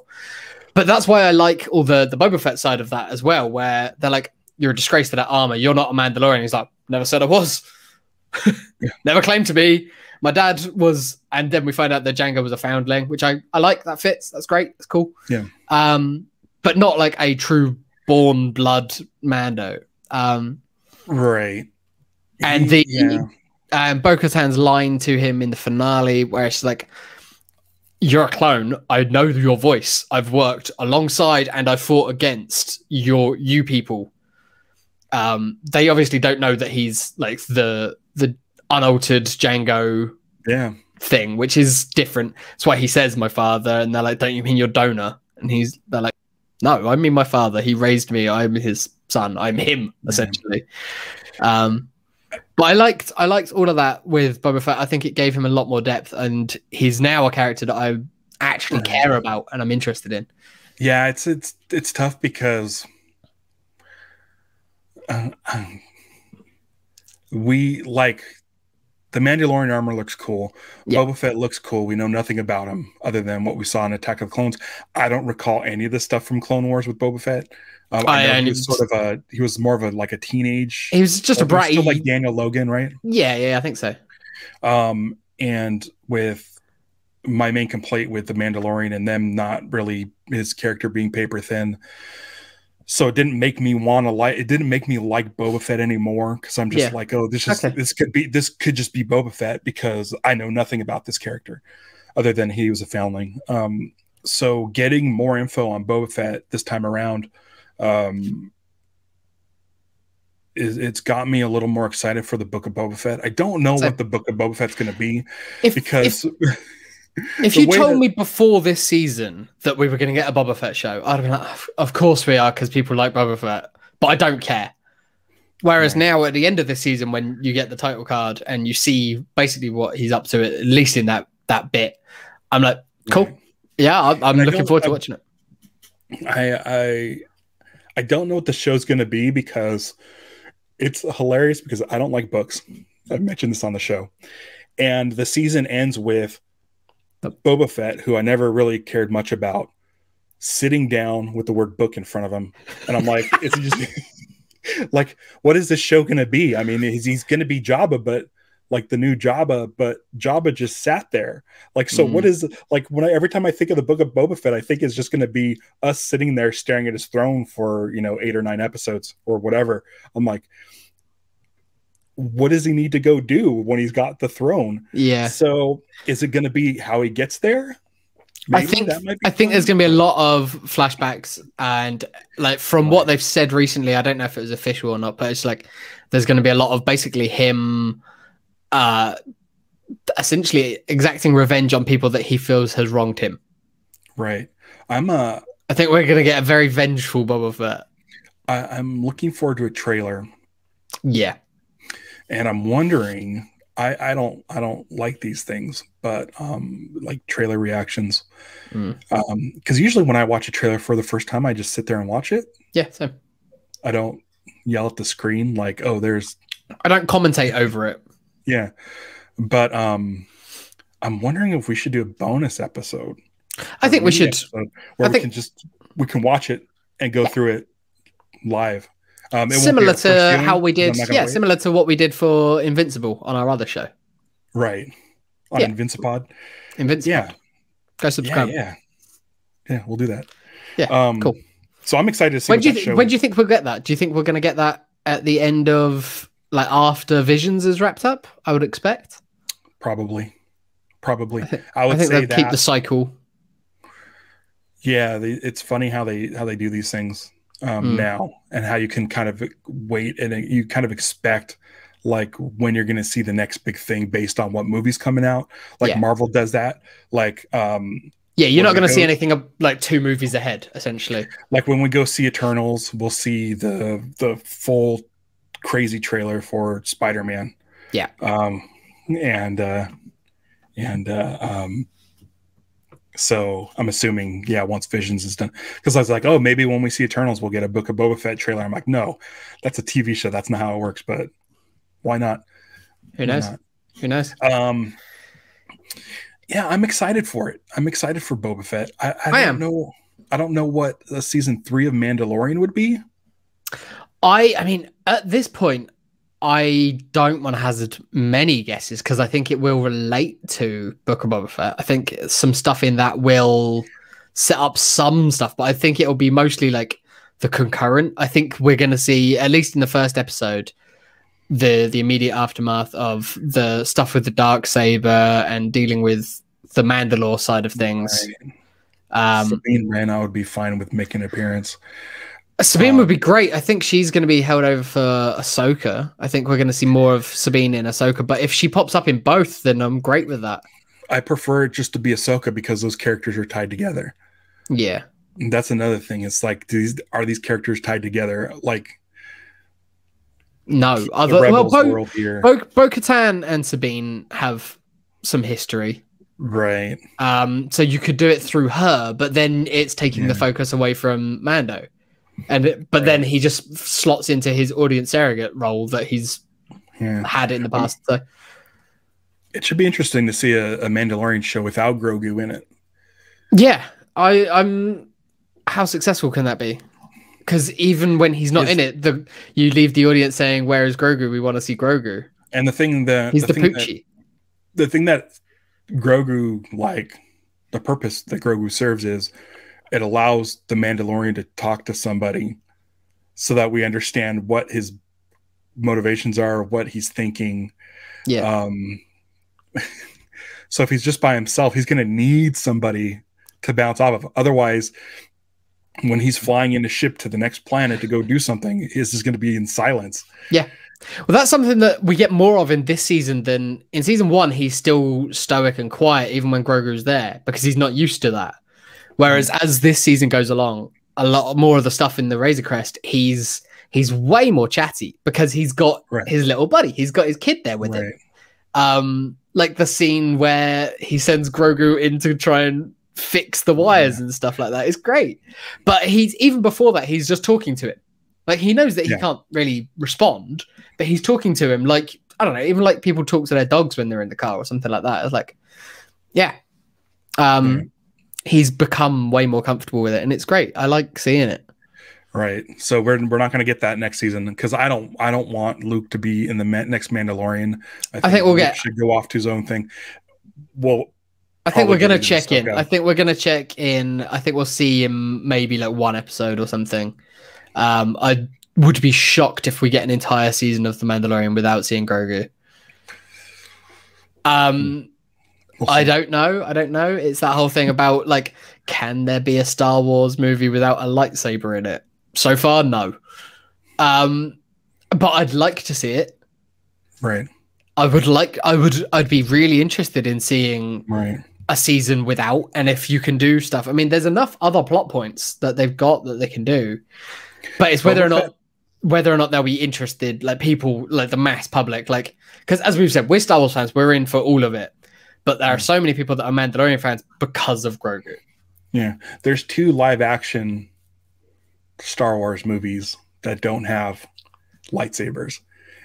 But that's why I like all the Boba Fett side of that as well, where they're like, you're a disgrace to that armor, you're not a Mandalorian. He's like, never said I was. Never claimed to be. My dad was, and then we find out that Jango was a foundling, which I like. That fits. That's great. That's cool. Yeah. But not like a true born blood Mando. Right. And Bo Katan's line to him in the finale, where she's like, you're a clone. I know your voice. I've worked alongside and I fought against you people. They obviously don't know that he's like the unaltered Jango thing, which is different. That's why he says my father, and they're like, don't you mean your donor? And they're like, no, I mean my father. He raised me. I'm his son. I'm him, essentially. Yeah. But I liked all of that with Boba Fett. I think it gave him a lot more depth, and he's now a character that I actually care about and I'm interested in. Yeah, it's tough because we like the Mandalorian armor looks cool. Yeah. Boba Fett looks cool. We know nothing about him other than what we saw in Attack of the Clones. I don't recall any of the stuff from Clone Wars with Boba Fett. He was more of a like a teenage. He was just a brat, still like Daniel Logan, right? Yeah, I think so. And with my main complaint with the Mandalorian and them not really his character being paper thin, So it didn't make me want to like. It didn't make me like Boba Fett anymore because I'm just like, oh, this could just be Boba Fett because I know nothing about this character, other than he was a foundling. So getting more info on Boba Fett this time around, it's got me a little more excited for the Book of Boba Fett. I don't know what the Book of Boba Fett's going to be If you told me before this season that we were going to get a Boba Fett show, I'd have been like, of course we are, because people like Boba Fett, but I don't care. Whereas now at the end of this season, when you get the title card and you see basically what he's up to, at least in that bit, I'm like, cool. Yeah, I'm looking forward to watching it. I don't know what the show's going to be because it's hilarious because I don't like books. I've mentioned this on the show. And the season ends with Boba Fett, who I never really cared much about, sitting down with the word book in front of him, and I'm like, it's just like, what is this show going to be? I mean, he's going to be Jabba, but like the new Jabba, but Jabba just sat there. Like, so what is, like, when every time I think of the Book of Boba Fett, I think it's just going to be us sitting there staring at his throne for, you know, 8 or 9 episodes or whatever. I'm like, what does he need to go do when he's got the throne? Yeah. So is it going to be how he gets there? Maybe I think there's going to be a lot of flashbacks, and like from what they've said recently, I don't know if it was official or not, but it's like there's going to be a lot of basically him essentially exacting revenge on people that he feels has wronged him. Right. I think we're going to get a very vengeful Boba Fett. I'm looking forward to a trailer. Yeah. And I'm wondering, I don't like these things, but like trailer reactions, because usually when I watch a trailer for the first time, I just sit there and watch it. Yeah, so I don't yell at the screen like, oh, there's. I don't commentate over it. Yeah, but I'm wondering if we should do a bonus episode. I think we should. Where we can just watch it and go through it live. Similar to how we did, similar to what we did for Invincible on our other show, right? On Invincipod, yeah. Go subscribe. Yeah, we'll do that. Yeah, cool. So I'm excited to see. When do you think we'll get that? Do you think we're going to get that at the end of, like, after Visions is wrapped up? I would expect. Probably. I would say that keep the cycle. Yeah, it's funny how they do these things. Now, and how you can kind of wait and you kind of expect like when you're going to see the next big thing based on what movie's coming out, like Marvel does that, like you're not going to see anything like 2 movies ahead, essentially. Like when we go see Eternals, we'll see the full crazy trailer for Spider-Man, so I'm assuming, once Visions is done, because I was like, oh, maybe when we see Eternals, we'll get a Book of Boba Fett trailer. I'm like, no, that's a TV show. That's not how it works. But why not? Who knows? Who knows? Yeah, I'm excited for it. I'm excited for Boba Fett. I don't know. I don't know what season 3 of Mandalorian would be. I mean, at this point, I don't want to hazard many guesses because I think it will relate to Book of Boba Fett. I think some stuff in that will set up some stuff, but I think it'll be mostly like the concurrent. I think we're going to see, at least in the first episode, the immediate aftermath of the stuff with the Darksaber and dealing with the Mandalore side of things. Right. Sabine Wren would be fine with making an appearance. Sabine would be great. I think she's going to be held over for Ahsoka. I think we're going to see more of Sabine in Ahsoka. But if she pops up in both, then I'm great with that. I prefer it just to be Ahsoka because those characters are tied together. Yeah, and that's another thing. It's like, are these characters tied together? Like, no. Bo Katan and Sabine have some history. Right. So you could do it through her, but then it's taking the focus away from Mando. But then he just slots into his audience surrogate role that he's had in the past. So. It should be interesting to see a Mandalorian show without Grogu in it. Yeah, I'm. How successful can that be? Because even when he's not in it, you leave the audience saying, "Where is Grogu? We want to see Grogu." And the thing that he's the Poochie. The thing that Grogu, like, the purpose that Grogu serves is. It allows the Mandalorian to talk to somebody so that we understand what his motivations are, what he's thinking. Yeah. So if he's just by himself, he's going to need somebody to bounce off of. Otherwise, when he's flying in a ship to the next planet to go do something, his is going to be in silence. Yeah. Well, that's something that we get more of in this season than in season one. He's still stoic and quiet, even when Grogu's there, because he's not used to that. Whereas as this season goes along, a lot more of the stuff in the Razor Crest, he's way more chatty because he's got his little buddy. He's got his kid there with him. Like the scene where he sends Grogu in to try and fix the wires and stuff like that is great. But he's, even before that, he's just talking to him. Like, he knows that he can't really respond, but he's talking to him like, I don't know, even like people talk to their dogs when they're in the car or something like that. It's like, he's become way more comfortable with it, and it's great. I like seeing it. Right. So we're not going to get that next season, because I don't want Luke to be in the next Mandalorian. I think we'll Luke should go off to his own thing. Well, I think we're going to check in. I think we're going to check in. I think we'll see him maybe like one episode or something. I would be shocked if we get an entire season of The Mandalorian without seeing Grogu. I don't know. I don't know. It's that whole thing about, like, can there be a Star Wars movie without a lightsaber in it? So far, no. But I'd like to see it. Right. I'd be really interested in seeing a season without, and if you can do stuff. I mean, there's enough other plot points that they've got that they can do. But it's whether or not they'll be interested, like people, like the mass public, like, because as we've said, we're Star Wars fans, we're in for all of it. But there are so many people that are Mandalorian fans because of Grogu. Yeah. There's 2 live action Star Wars movies that don't have lightsabers,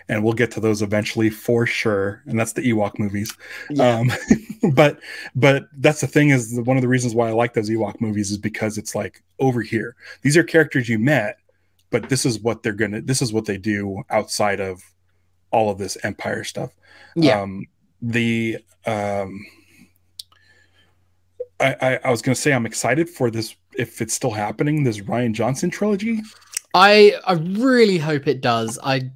and we'll get to those eventually for sure. And that's the Ewok movies. Yeah. But that's the thing, is one of the reasons why I like those Ewok movies is because it's like, over here, these are characters you met, but this is what they're going to, this is what they do outside of all of this Empire stuff. Yeah. I was going to say, I'm excited for this, if it's still happening, this Rian Johnson trilogy. I really hope it does. I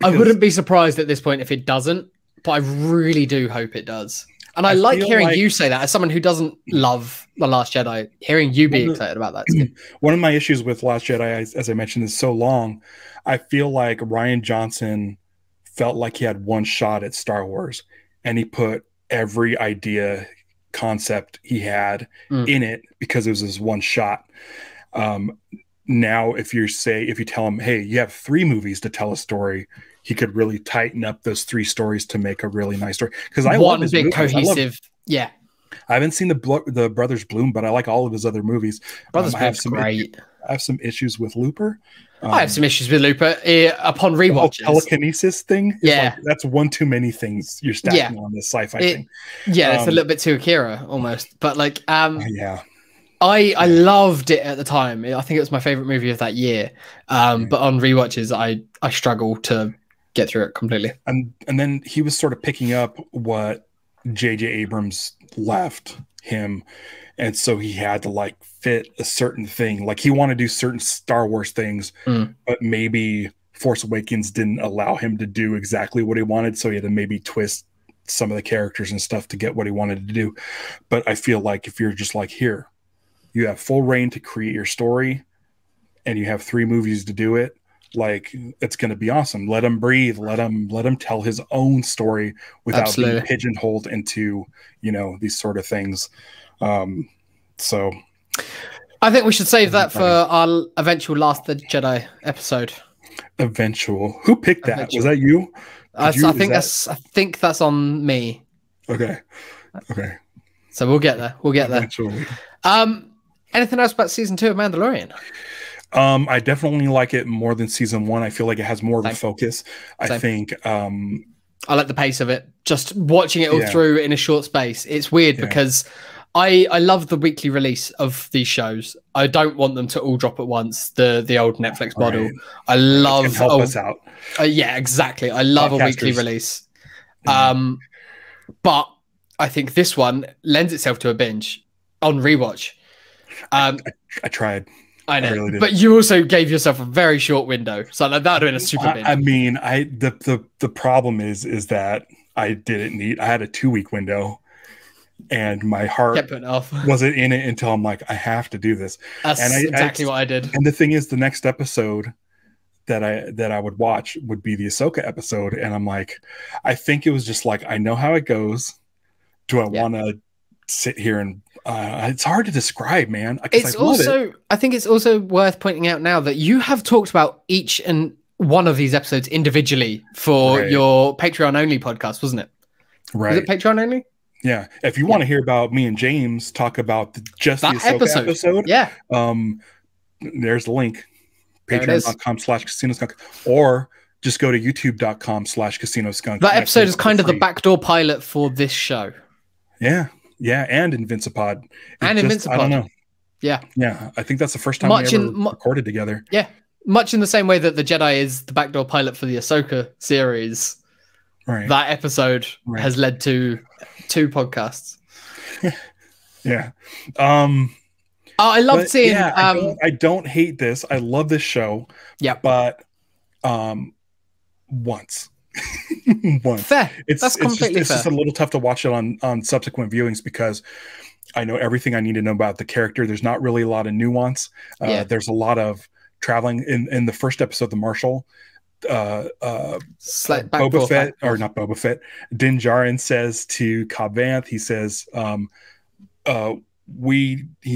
wouldn't be surprised at this point if it doesn't, but I really do hope it does. And I like hearing you say that as someone who doesn't love The Last Jedi, hearing you be excited about that. One of my issues with Last Jedi, as I mentioned, is so long. I feel like Rian Johnson felt like he had one shot at Star Wars, and he put every idea, concept he had in it, because it was his one shot. Now, if you tell him, hey, you have 3 movies to tell a story, he could really tighten up those 3 stories to make a really nice story. Because I love his big cohesive. Yeah, I haven't seen the Brothers Bloom, but I like all of his other movies. Brothers Bloom's great. I have some issues with Looper. I have some issues with Looper upon rewatches. The whole telekinesis thing. Yeah. Like, that's one too many things you're stacking on this sci-fi thing. Yeah, it's a little bit too Akira almost. But like, I loved it at the time. I think it was my favorite movie of that year. But on rewatches, I struggle to get through it completely. And then he was sort of picking up what J.J. Abrams left him. And so he had to like fit a certain thing. Like, he wanted to do certain Star Wars things, but maybe Force Awakens didn't allow him to do exactly what he wanted. So he had to maybe twist some of the characters and stuff to get what he wanted to do. But I feel like if you're just like, here, you have full reign to create your story, and you have 3 movies to do it, like, it's going to be awesome. Let him breathe. Let him tell his own story without being pigeonholed into, you know, these sort of things. So I think we should save that for our eventual Last of the Jedi episode. Eventual. Who picked that? Eventual. Was that you? I think that's on me. Okay. Okay. So we'll get there. We'll get there. Eventually. Anything else about season 2 of Mandalorian? I definitely like it more than season 1. I feel like it has more of a focus. I think I like the pace of it. Just watching it all through in a short space. It's weird because I love the weekly release of these shows. I don't want them to all drop at once. The old Netflix model. Right. I love it. Help us out. Yeah, exactly. I love a weekly release. But I think this one lends itself to a binge on rewatch. I tried. I know, really, but you also gave yourself a very short window, so that would have been a super big. I mean, the problem is that I didn't need. I had a 2-week window, and my heart wasn't in it until I'm like, I have to do this. That's exactly what I did. And the thing is, the next episode that I would watch would be the Ahsoka episode, and I'm like, I think it was just like, I know how it goes. Do I want to sit here and it's hard to describe, man. It's also, I think it's also worth pointing out now that you have talked about each and one of these episodes individually for your Patreon only podcast, wasn't it? Right. Is it Patreon only? Yeah. If you want to hear about me and James talk about just that the Ahsoka episode, yeah. There's the link. Patreon.com/CasinoSkunk, or just go to YouTube.com/CasinoSkunk. That episode is kind of the backdoor pilot for this show. Yeah. Yeah, and Invincipod. And Invincipod. I don't know. Yeah. Yeah, I think that's the first time we ever recorded together. Yeah, much in the same way that The Jedi is the backdoor pilot for the Ahsoka series. Right. That episode has led to 2 podcasts. Yeah. I love seeing... Yeah, I don't hate this. I love this show. Yeah. But once... Fair. It's just a little tough to watch it on subsequent viewings because I know everything I need to know about the character. There's not really a lot of nuance. There's a lot of traveling in the first episode, The Marshal. Boba Fett, or not Boba Fett, Din Djarin says to Cobb Vanth, he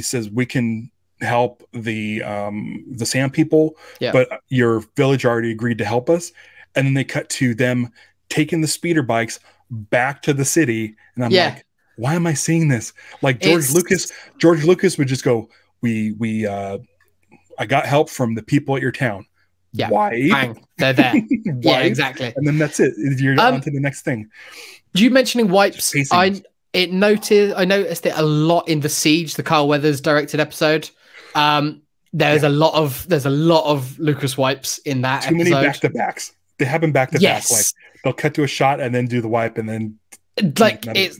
says, we can help the Sand People, but your village already agreed to help us. And then they cut to them taking the speeder bikes back to the city. And I'm like, why am I seeing this? Like George Lucas would just go, I got help from the people at your town. Yeah. Why? Bang. They're there. Why? Yeah, exactly. And then that's it. You're on to the next thing. You mentioning wipes. I noticed it a lot in The Siege, the Carl Weathers directed episode. There's a lot of Lucas wipes in that episode. Too many back-to-backs. They happen back to back. Like they'll cut to a shot and then do the wipe and then like it's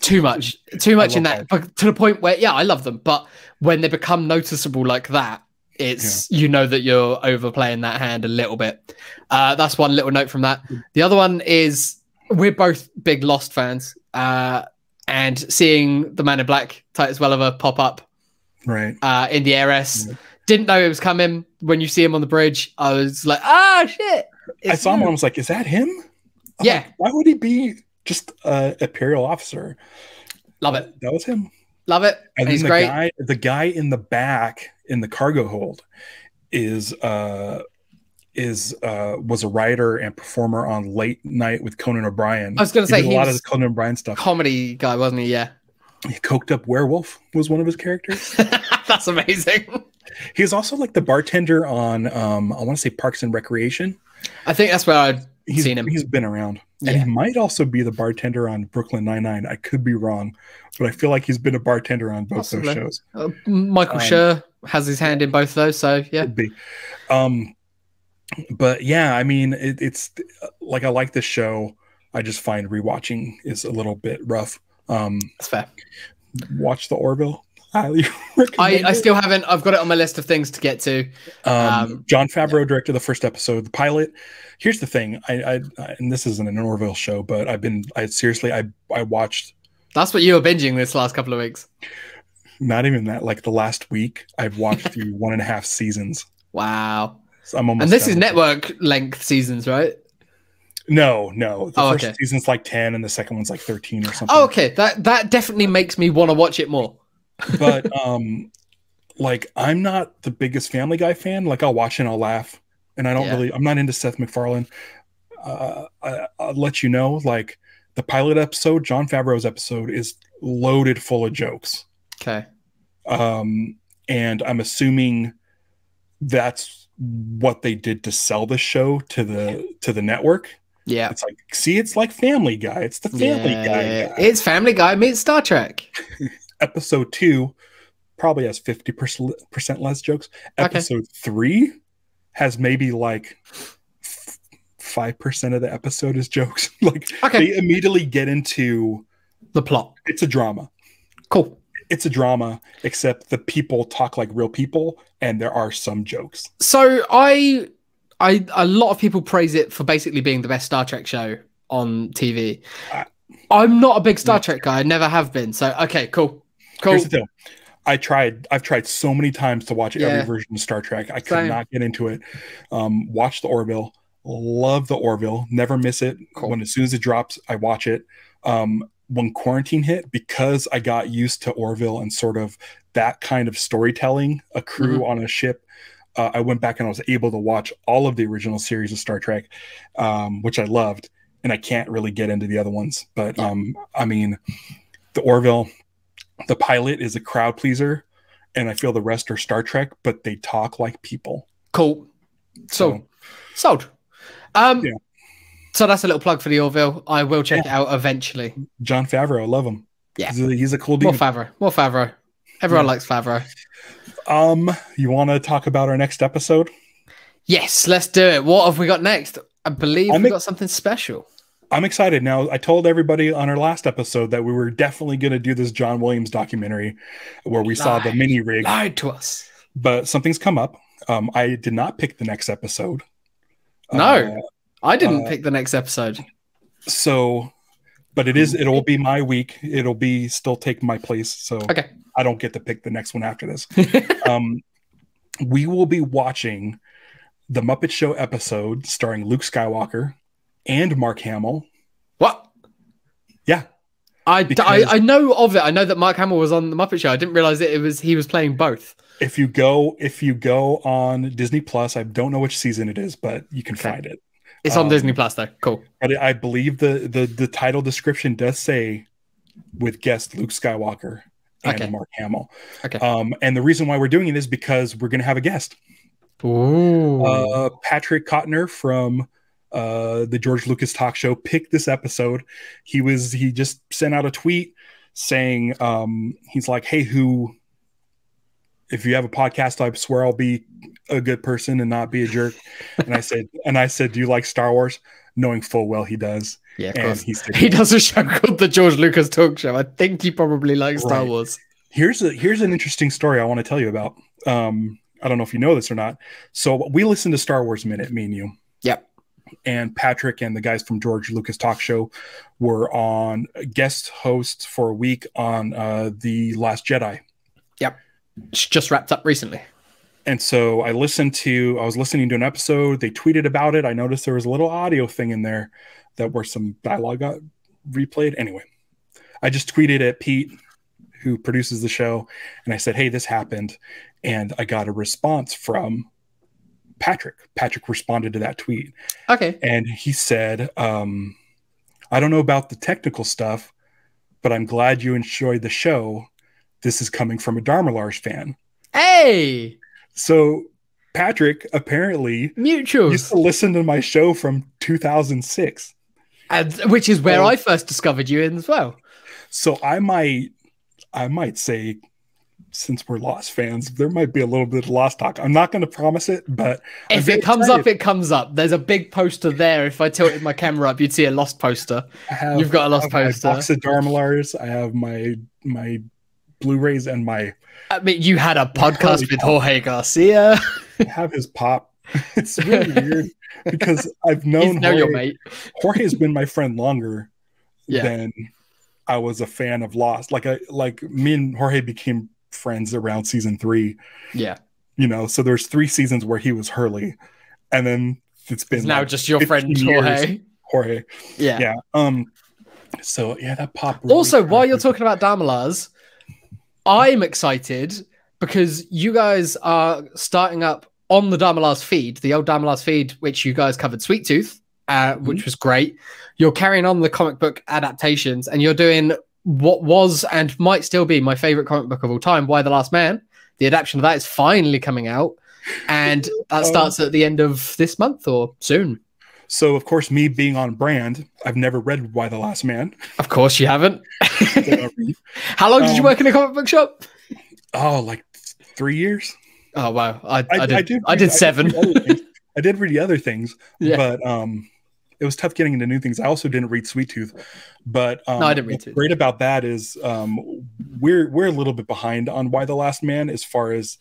too much in that, but to the point where I love them, but when they become noticeable like that, it's you know that you're overplaying that hand a little bit. That's one little note from that. The other one is we're both big Lost fans, and seeing the Man in Black Titus Welliver pop up in The Heiress. Didn't know it was coming. When you see him on the bridge, I was like, ah, shit. I saw him and I was like, is that him? I'm like, why would he be just an Imperial officer? Love it. That was him. Love it. And he's great. The guy in the back in the cargo hold was a writer and performer on Late Night with Conan O'Brien. I was going to say he did a lot of the Conan O'Brien stuff. Comedy guy, wasn't he? Yeah. He coked up werewolf was one of his characters. That's amazing. He was also like the bartender on, I want to say Parks and Recreation. I think that's where I've seen him. He's been around. Yeah. And he might also be the bartender on Brooklyn Nine-Nine. I could be wrong, but I feel like he's been a bartender on both those shows. Michael Schur has his hand in both those, so yeah. Could be. But yeah, I mean, it's like I like this show. I just find rewatching is a little bit rough. That's fair. Watch The Orville. Highly recommend. I still haven't. I've got it on my list of things to get to. Jon Favreau directed the first episode, the pilot. Here's the thing, I and this isn't an Orville show, but I watched. That's what you were binging this last couple of weeks. Not even that. Like the last week, I've watched through 1.5 seasons. Wow. So I'm almost. And this is network length seasons, right? No. The first season's like 10, and the second one's like 13 or something. Oh, okay. That definitely makes me want to watch it more. But like I'm not the biggest Family Guy fan. Like I'll watch and I'll laugh, and I don't really. I'm not into Seth MacFarlane. I'll let you know. Like the pilot episode, Jon Favreau's episode, is loaded full of jokes. Okay. And I'm assuming that's what they did to sell the show to the network. Yeah. It's like, see, it's like Family Guy. It's the Family Guy. It's Family Guy meets Star Trek. Episode 2 probably has 50% less jokes. Episode 3 has maybe like 5% of the episode is jokes. Like they immediately get into the plot. It's a drama. Cool. It's a drama, except the people talk like real people, and there are some jokes. So I a lot of people praise it for basically being the best Star Trek show on TV. I'm not a big Star Trek guy. I never have been. So okay, cool, cool. Here's the thing. I've tried so many times to watch every version of Star Trek. I could not get into it. Watch the Orville. Love the Orville. Never miss it. Cool. As soon as it drops, I watch it. When quarantine hit, because I got used to Orville and sort of that kind of storytelling, a crew on a ship, I went back and I was able to watch all of the original series of Star Trek, which I loved, and I can't really get into the other ones. But I mean, the Orville, the pilot is a crowd pleaser, and I feel the rest are Star Trek, but they talk like people. Cool. So, sold. Yeah. So that's a little plug for the Orville. I will check it out eventually. Jon Favreau, I love him. Yeah, he's a cool dude. More Favreau, more Favreau. Everyone likes Favreau. You want to talk about our next episode? Yes, let's do it. What have we got next? I believe we got something special. I'm excited. Now, I told everybody on our last episode that we were definitely going to do this John Williams documentary where we saw the mini rig. Lied to us. But something's come up. I did not pick the next episode. No. I didn't pick the next episode. So, but it'll be my week. It'll be still take my place. So I don't get to pick the next one after this. We will be watching the Muppet Show episode starring Luke Skywalker and Mark Hamill. What? Yeah. I know of it. I know that Mark Hamill was on the Muppet Show. I didn't realize that he was playing both. If you go on Disney Plus, I don't know which season it is, but you can find it. It's on Disney Plus, though. Cool. But I believe the title description does say, with guest Luke Skywalker and Mark Hamill. Okay. And the reason why we're doing it is because we're going to have a guest. Ooh. Patrick Cotner from the George Lucas Talk Show picked this episode. He just sent out a tweet saying, he's like, hey, if you have a podcast, I swear I'll be a good person and not be a jerk. And I said, do you like Star Wars? Knowing full well he does. Yeah, of course. He does a show called the George Lucas Talk Show. I think he probably likes Star Wars. Here's an interesting story I want to tell you about. I don't know if you know this or not. So we listened to Star Wars Minute, me and you. Yep. And Patrick and the guys from George Lucas Talk Show were on guest hosts for a week on The Last Jedi. Yep. Just wrapped up recently. And so I was listening to an episode. They tweeted about it. I noticed there was a little audio thing in there where some dialogue got replayed. Anyway, I just tweeted at Pete, who produces the show. And I said, hey, this happened. And I got a response from Patrick. Patrick responded to that tweet. Okay. And he said, I don't know about the technical stuff, but I'm glad you enjoyed the show. This is coming from a Darmalars fan. Hey! So Patrick apparently used to listen to my show from 2006. Which is where I first discovered you in as well. So I might say, since we're Lost fans, there might be a little bit of Lost talk. I'm not going to promise it, but... If it comes up, it comes up. There's a big poster there. If I tilted my camera up, you'd see a Lost poster. You've got a Lost poster. I have my box of Darmalars. I have my Blu-rays and I mean, you had a podcast with Jorge Garcia. I have his pop. It's really weird because I've known Jorge. Jorge's been my friend longer than I was a fan of Lost. Like me and Jorge became friends around season 3. Yeah. You know, so there's 3 seasons where he was Hurley. And then it's now like just your friend Jorge. Yeah. Yeah. So yeah, that pop. Really also, while you're talking about Darmalars, I'm excited because you guys are starting up on the Darmalars feed, the old Darmalars feed, which you guys covered Sweet Tooth, which was great. You're carrying on the comic book adaptations and you're doing what was and might still be my favorite comic book of all time, Why the Last Man. The adaptation of that is finally coming out and that starts at the end of this month or soon. So, of course, me being on brand, I've never read Why the Last Man. Of course you haven't. How long did you work in a comic book shop? Oh, like 3 years. Oh, wow. I did 7. I did read the other things, but it was tough getting into new things. I also didn't read Sweet Tooth, but no, I didn't read what's great about that is we're a little bit behind on Why the Last Man, as far as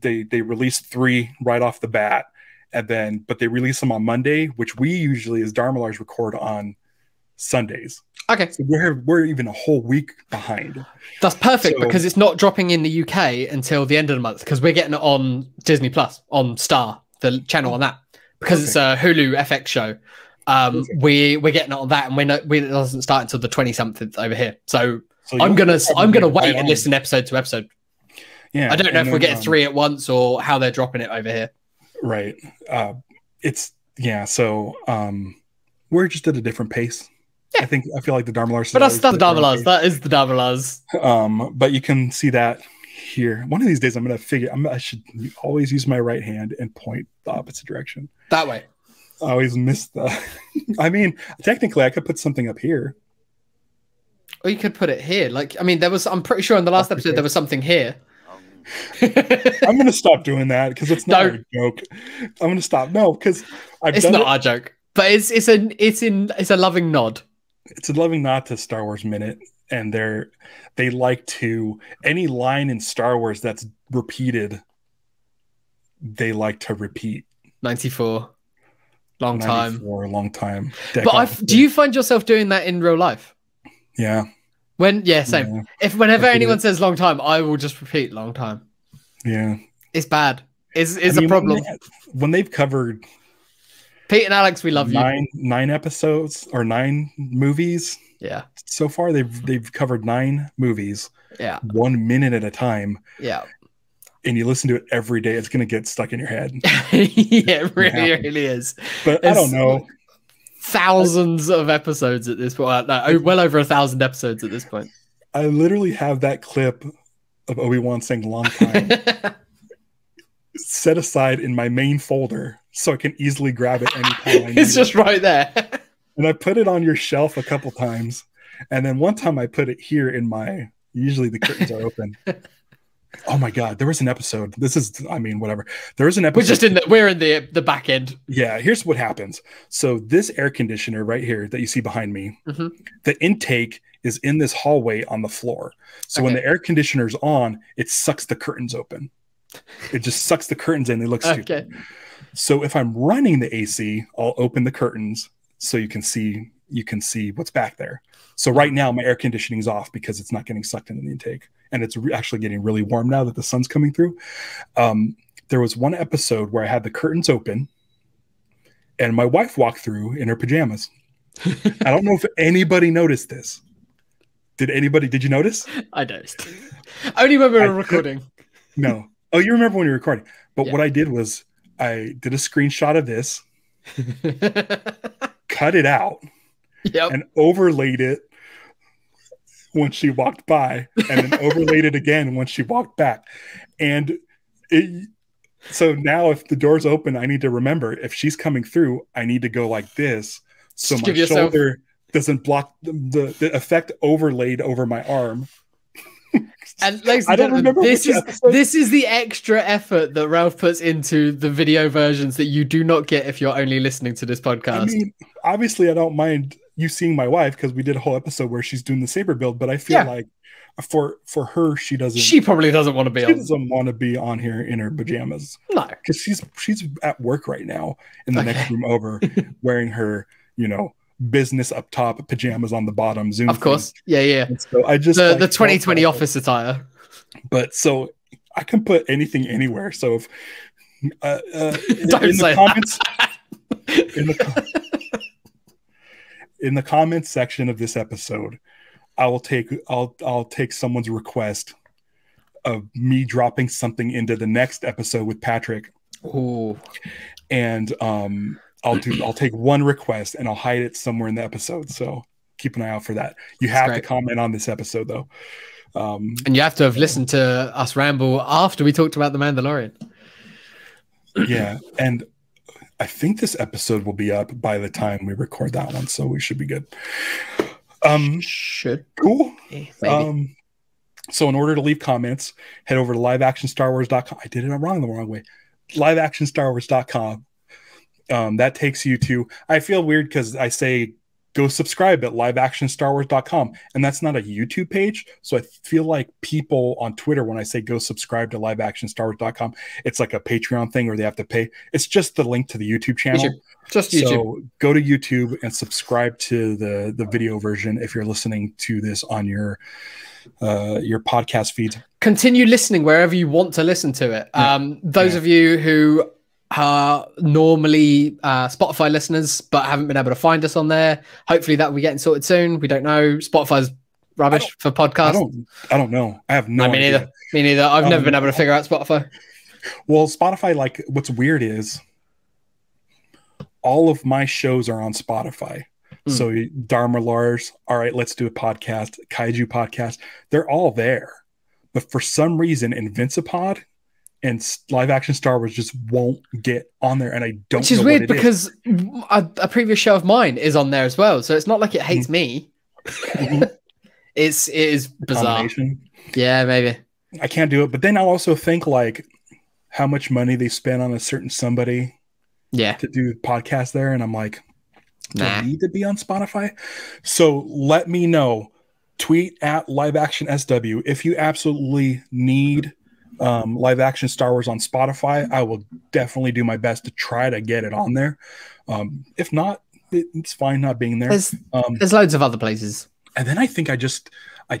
they released 3 right off the bat, and then but they release them on Monday, which we usually as Darmalars record on Sundays. Okay, so we're even a whole week behind. That's perfect, because it's not dropping in the UK until the end of the month, because we're getting it on Disney Plus, on Star, the channel on that, because it's a Hulu FX show. We're getting it on that, and it doesn't start until the 20-something over here. So I'm gonna wait and listen episode to episode. Yeah, I don't know if we're getting 3 at once or how they're dropping it over here. Right. We're just at a different pace. Yeah. I feel like the Darmalars. But that's the Darmalars. That is the Darmalars. But you can see that here. One of these days, I should always use my right hand and point the opposite direction. That way. I always miss the. I mean, technically, I could put something up here. Or you could put it here. There was. I'm pretty sure in the last episode there was something here. I'm gonna stop doing that because it's not a joke. I'm gonna stop. No, because it's not our joke. But it's a loving nod. It's a loving nod to Star Wars Minute, and they like to any line in Star Wars that's repeated. They like to repeat. 94, long time. But do you find yourself doing that in real life? Yeah. Same. Yeah. Whenever anyone says long time, I will just repeat long time. Yeah. It's bad. It's a problem. When they've covered Pete and Alex, we love you. 9 episodes or 9 movies. Yeah. So far they've covered 9 movies. Yeah. 1 minute at a time. Yeah. And you listen to it every day, it's gonna get stuck in your head. It really is. But I don't know. Thousands of episodes at this point. No, well over 1,000 episodes at this point. I literally have that clip of Obi-Wan saying long time set aside in my main folder so I can easily grab it anytime. It's just right there. And I put it on your shelf a couple times. And then one time I put it here in my, usually the curtains are open. Oh my God, there was an episode. There was an episode. We're just in the back end. Yeah, here's what happens. So this air conditioner right here that you see behind me, the intake is in this hallway on the floor. So when the air conditioner's on, it sucks the curtains open. It just sucks the curtains in. They look stupid. So if I'm running the AC, I'll open the curtains so you can see what's back there. So right now my air conditioning's off because it's not getting sucked into the intake, and it's actually getting really warm now that the sun's coming through. There was one episode where I had the curtains open and my wife walked through in her pajamas. I don't know if anybody noticed this. Did you notice? I noticed. Only when we were recording. No. Oh, you remember when you were recording. But what I did was I did a screenshot of this, cut it out, and overlaid it when she walked by, and then overlaid it again when she walked back. And so now if the door's open, I need to remember if she's coming through, I need to go like this. So just my shoulder doesn't block the effect overlaid over my arm. And ladies and gentlemen, this is the extra effort that Ralph puts into the video versions that you do not get if you're only listening to this podcast. I mean, obviously I don't mind you seeing my wife because we did a whole episode where she's doing the saber build, but I feel like for her, she probably doesn't want to be on. She doesn't want to be on here in her pajamas. No, because she's at work right now in the next room over, wearing her business up top, pajamas on the bottom. Zoom, of course, thing. Yeah. And so I just the 2020 office attire. But so I can put anything anywhere. So if in the comments section of this episode, I'll take someone's request of me dropping something into the next episode with Patrick. Ooh. And I'll take one request and I'll hide it somewhere in the episode. So keep an eye out for that. You have to comment on this episode though. And you have to have listened to us ramble after we talked about The Mandalorian. Yeah. And I think this episode will be up by the time we record that one, so we should be good. Cool. Maybe. So in order to leave comments, head over to liveactionstarwars.com. I did it wrong the wrong way. Liveactionstarwars.com. That takes you to, I feel weird because I say go subscribe at liveactionstarwars.com, and that's not a YouTube page. So I feel like people on Twitter, when I say go subscribe to liveactionstarwars.com, it's like a Patreon thing where they have to pay. It's just the link to the YouTube channel. Just YouTube. So go to YouTube and subscribe to the video version if you're listening to this on your podcast feed. Continue listening wherever you want to listen to it. Yeah. Those of you who are normally Spotify listeners but haven't been able to find us on there, hopefully that will be getting sorted soon. We don't know. Spotify's rubbish for podcasts. I don't know. I have no idea. Me neither. I've never been able to figure out Spotify. Well, Spotify, like, what's weird is all of my shows are on Spotify. So Dharma Lars, All Right, Let's Do a Podcast, Kaiju Podcast, they're all there. But for some reason, Invincipod and Live Action Star Wars just won't get on there, and I don't know. Which is weird because a previous show of mine is on there as well, so it's not like it hates me. It is bizarre. Yeah, maybe I can't do it. But then I'll also think like how much money they spend on a certain somebody, to do podcasts there, and I'm like, do I need to be on Spotify? So let me know. Tweet at Live Action SW if you absolutely need Live Action Star Wars on Spotify. I will definitely do my best to try to get it on there. If not, it's fine not being there. There's loads of other places. And then I think I just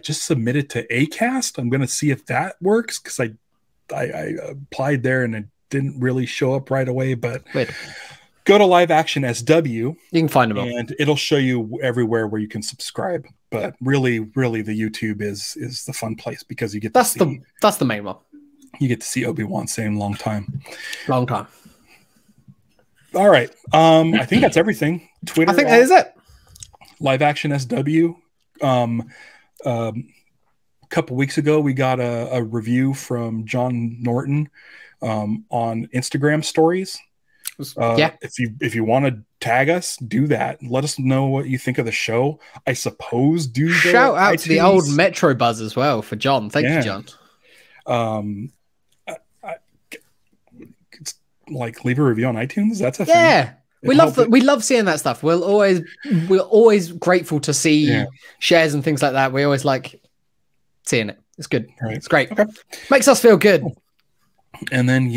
submitted to Acast. I'm going to see if that works because I applied there and it didn't really show up right away. But go to Live Action SW. You can find them, and it'll show you everywhere where you can subscribe. But really, the YouTube is the fun place because you get that's the main one. You get to see Obi-Wan saying long time. All right. I think that's everything. Twitter. I think that is it. Live Action SW. A couple weeks ago, we got a review from John Norton on Instagram stories. If you want to tag us, do that. Let us know what you think of the show. I suppose do shout out iTunes. To the old Metro Buzz as well for John. Thank you, John. It's like leave a review on iTunes. That's a thing. We love seeing that stuff. We're always grateful to see shares and things like that. We always like seeing it. It's good. Right. It's great. Okay. Makes us feel good. And then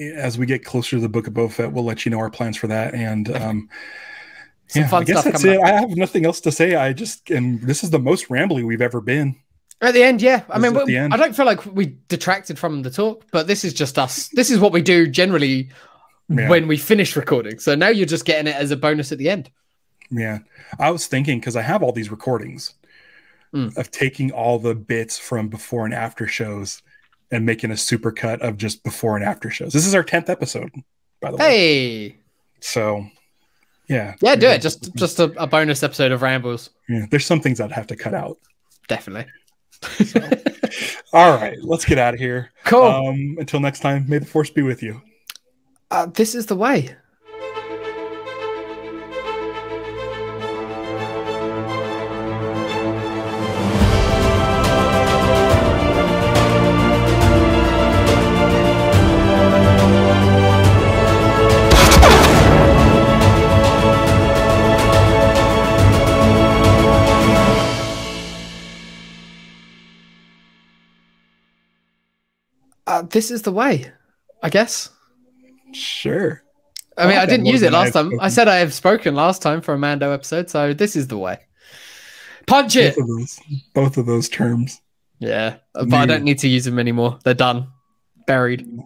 as we get closer to the Book of Boba Fett, we'll let you know our plans for that. And I guess that's it. I have nothing else to say. This is the most rambly we've ever been. At the end, yeah. I mean, I don't feel like we detracted from the talk, but this is just us. This is what we do generally when we finish recording. So now you're just getting it as a bonus at the end. Yeah. I was thinking, because I have all these recordings of taking all the bits from before and after shows and making a super cut of just before and after shows. This is our 10th episode, by the way. Hey. So, yeah. Yeah, do it. Just a bonus episode of Rambles. Yeah, there's some things I'd have to cut out. Definitely. So. All right, let's get out of here. Cool. Until next time, may the Force be with you. This is the way. This is the way, I guess. Sure. I mean, I didn't use it last time. I said I have spoken last time for a Mando episode, so this is the way. Punch it. Both of those terms. Yeah, but I don't need to use them anymore. They're done. Buried.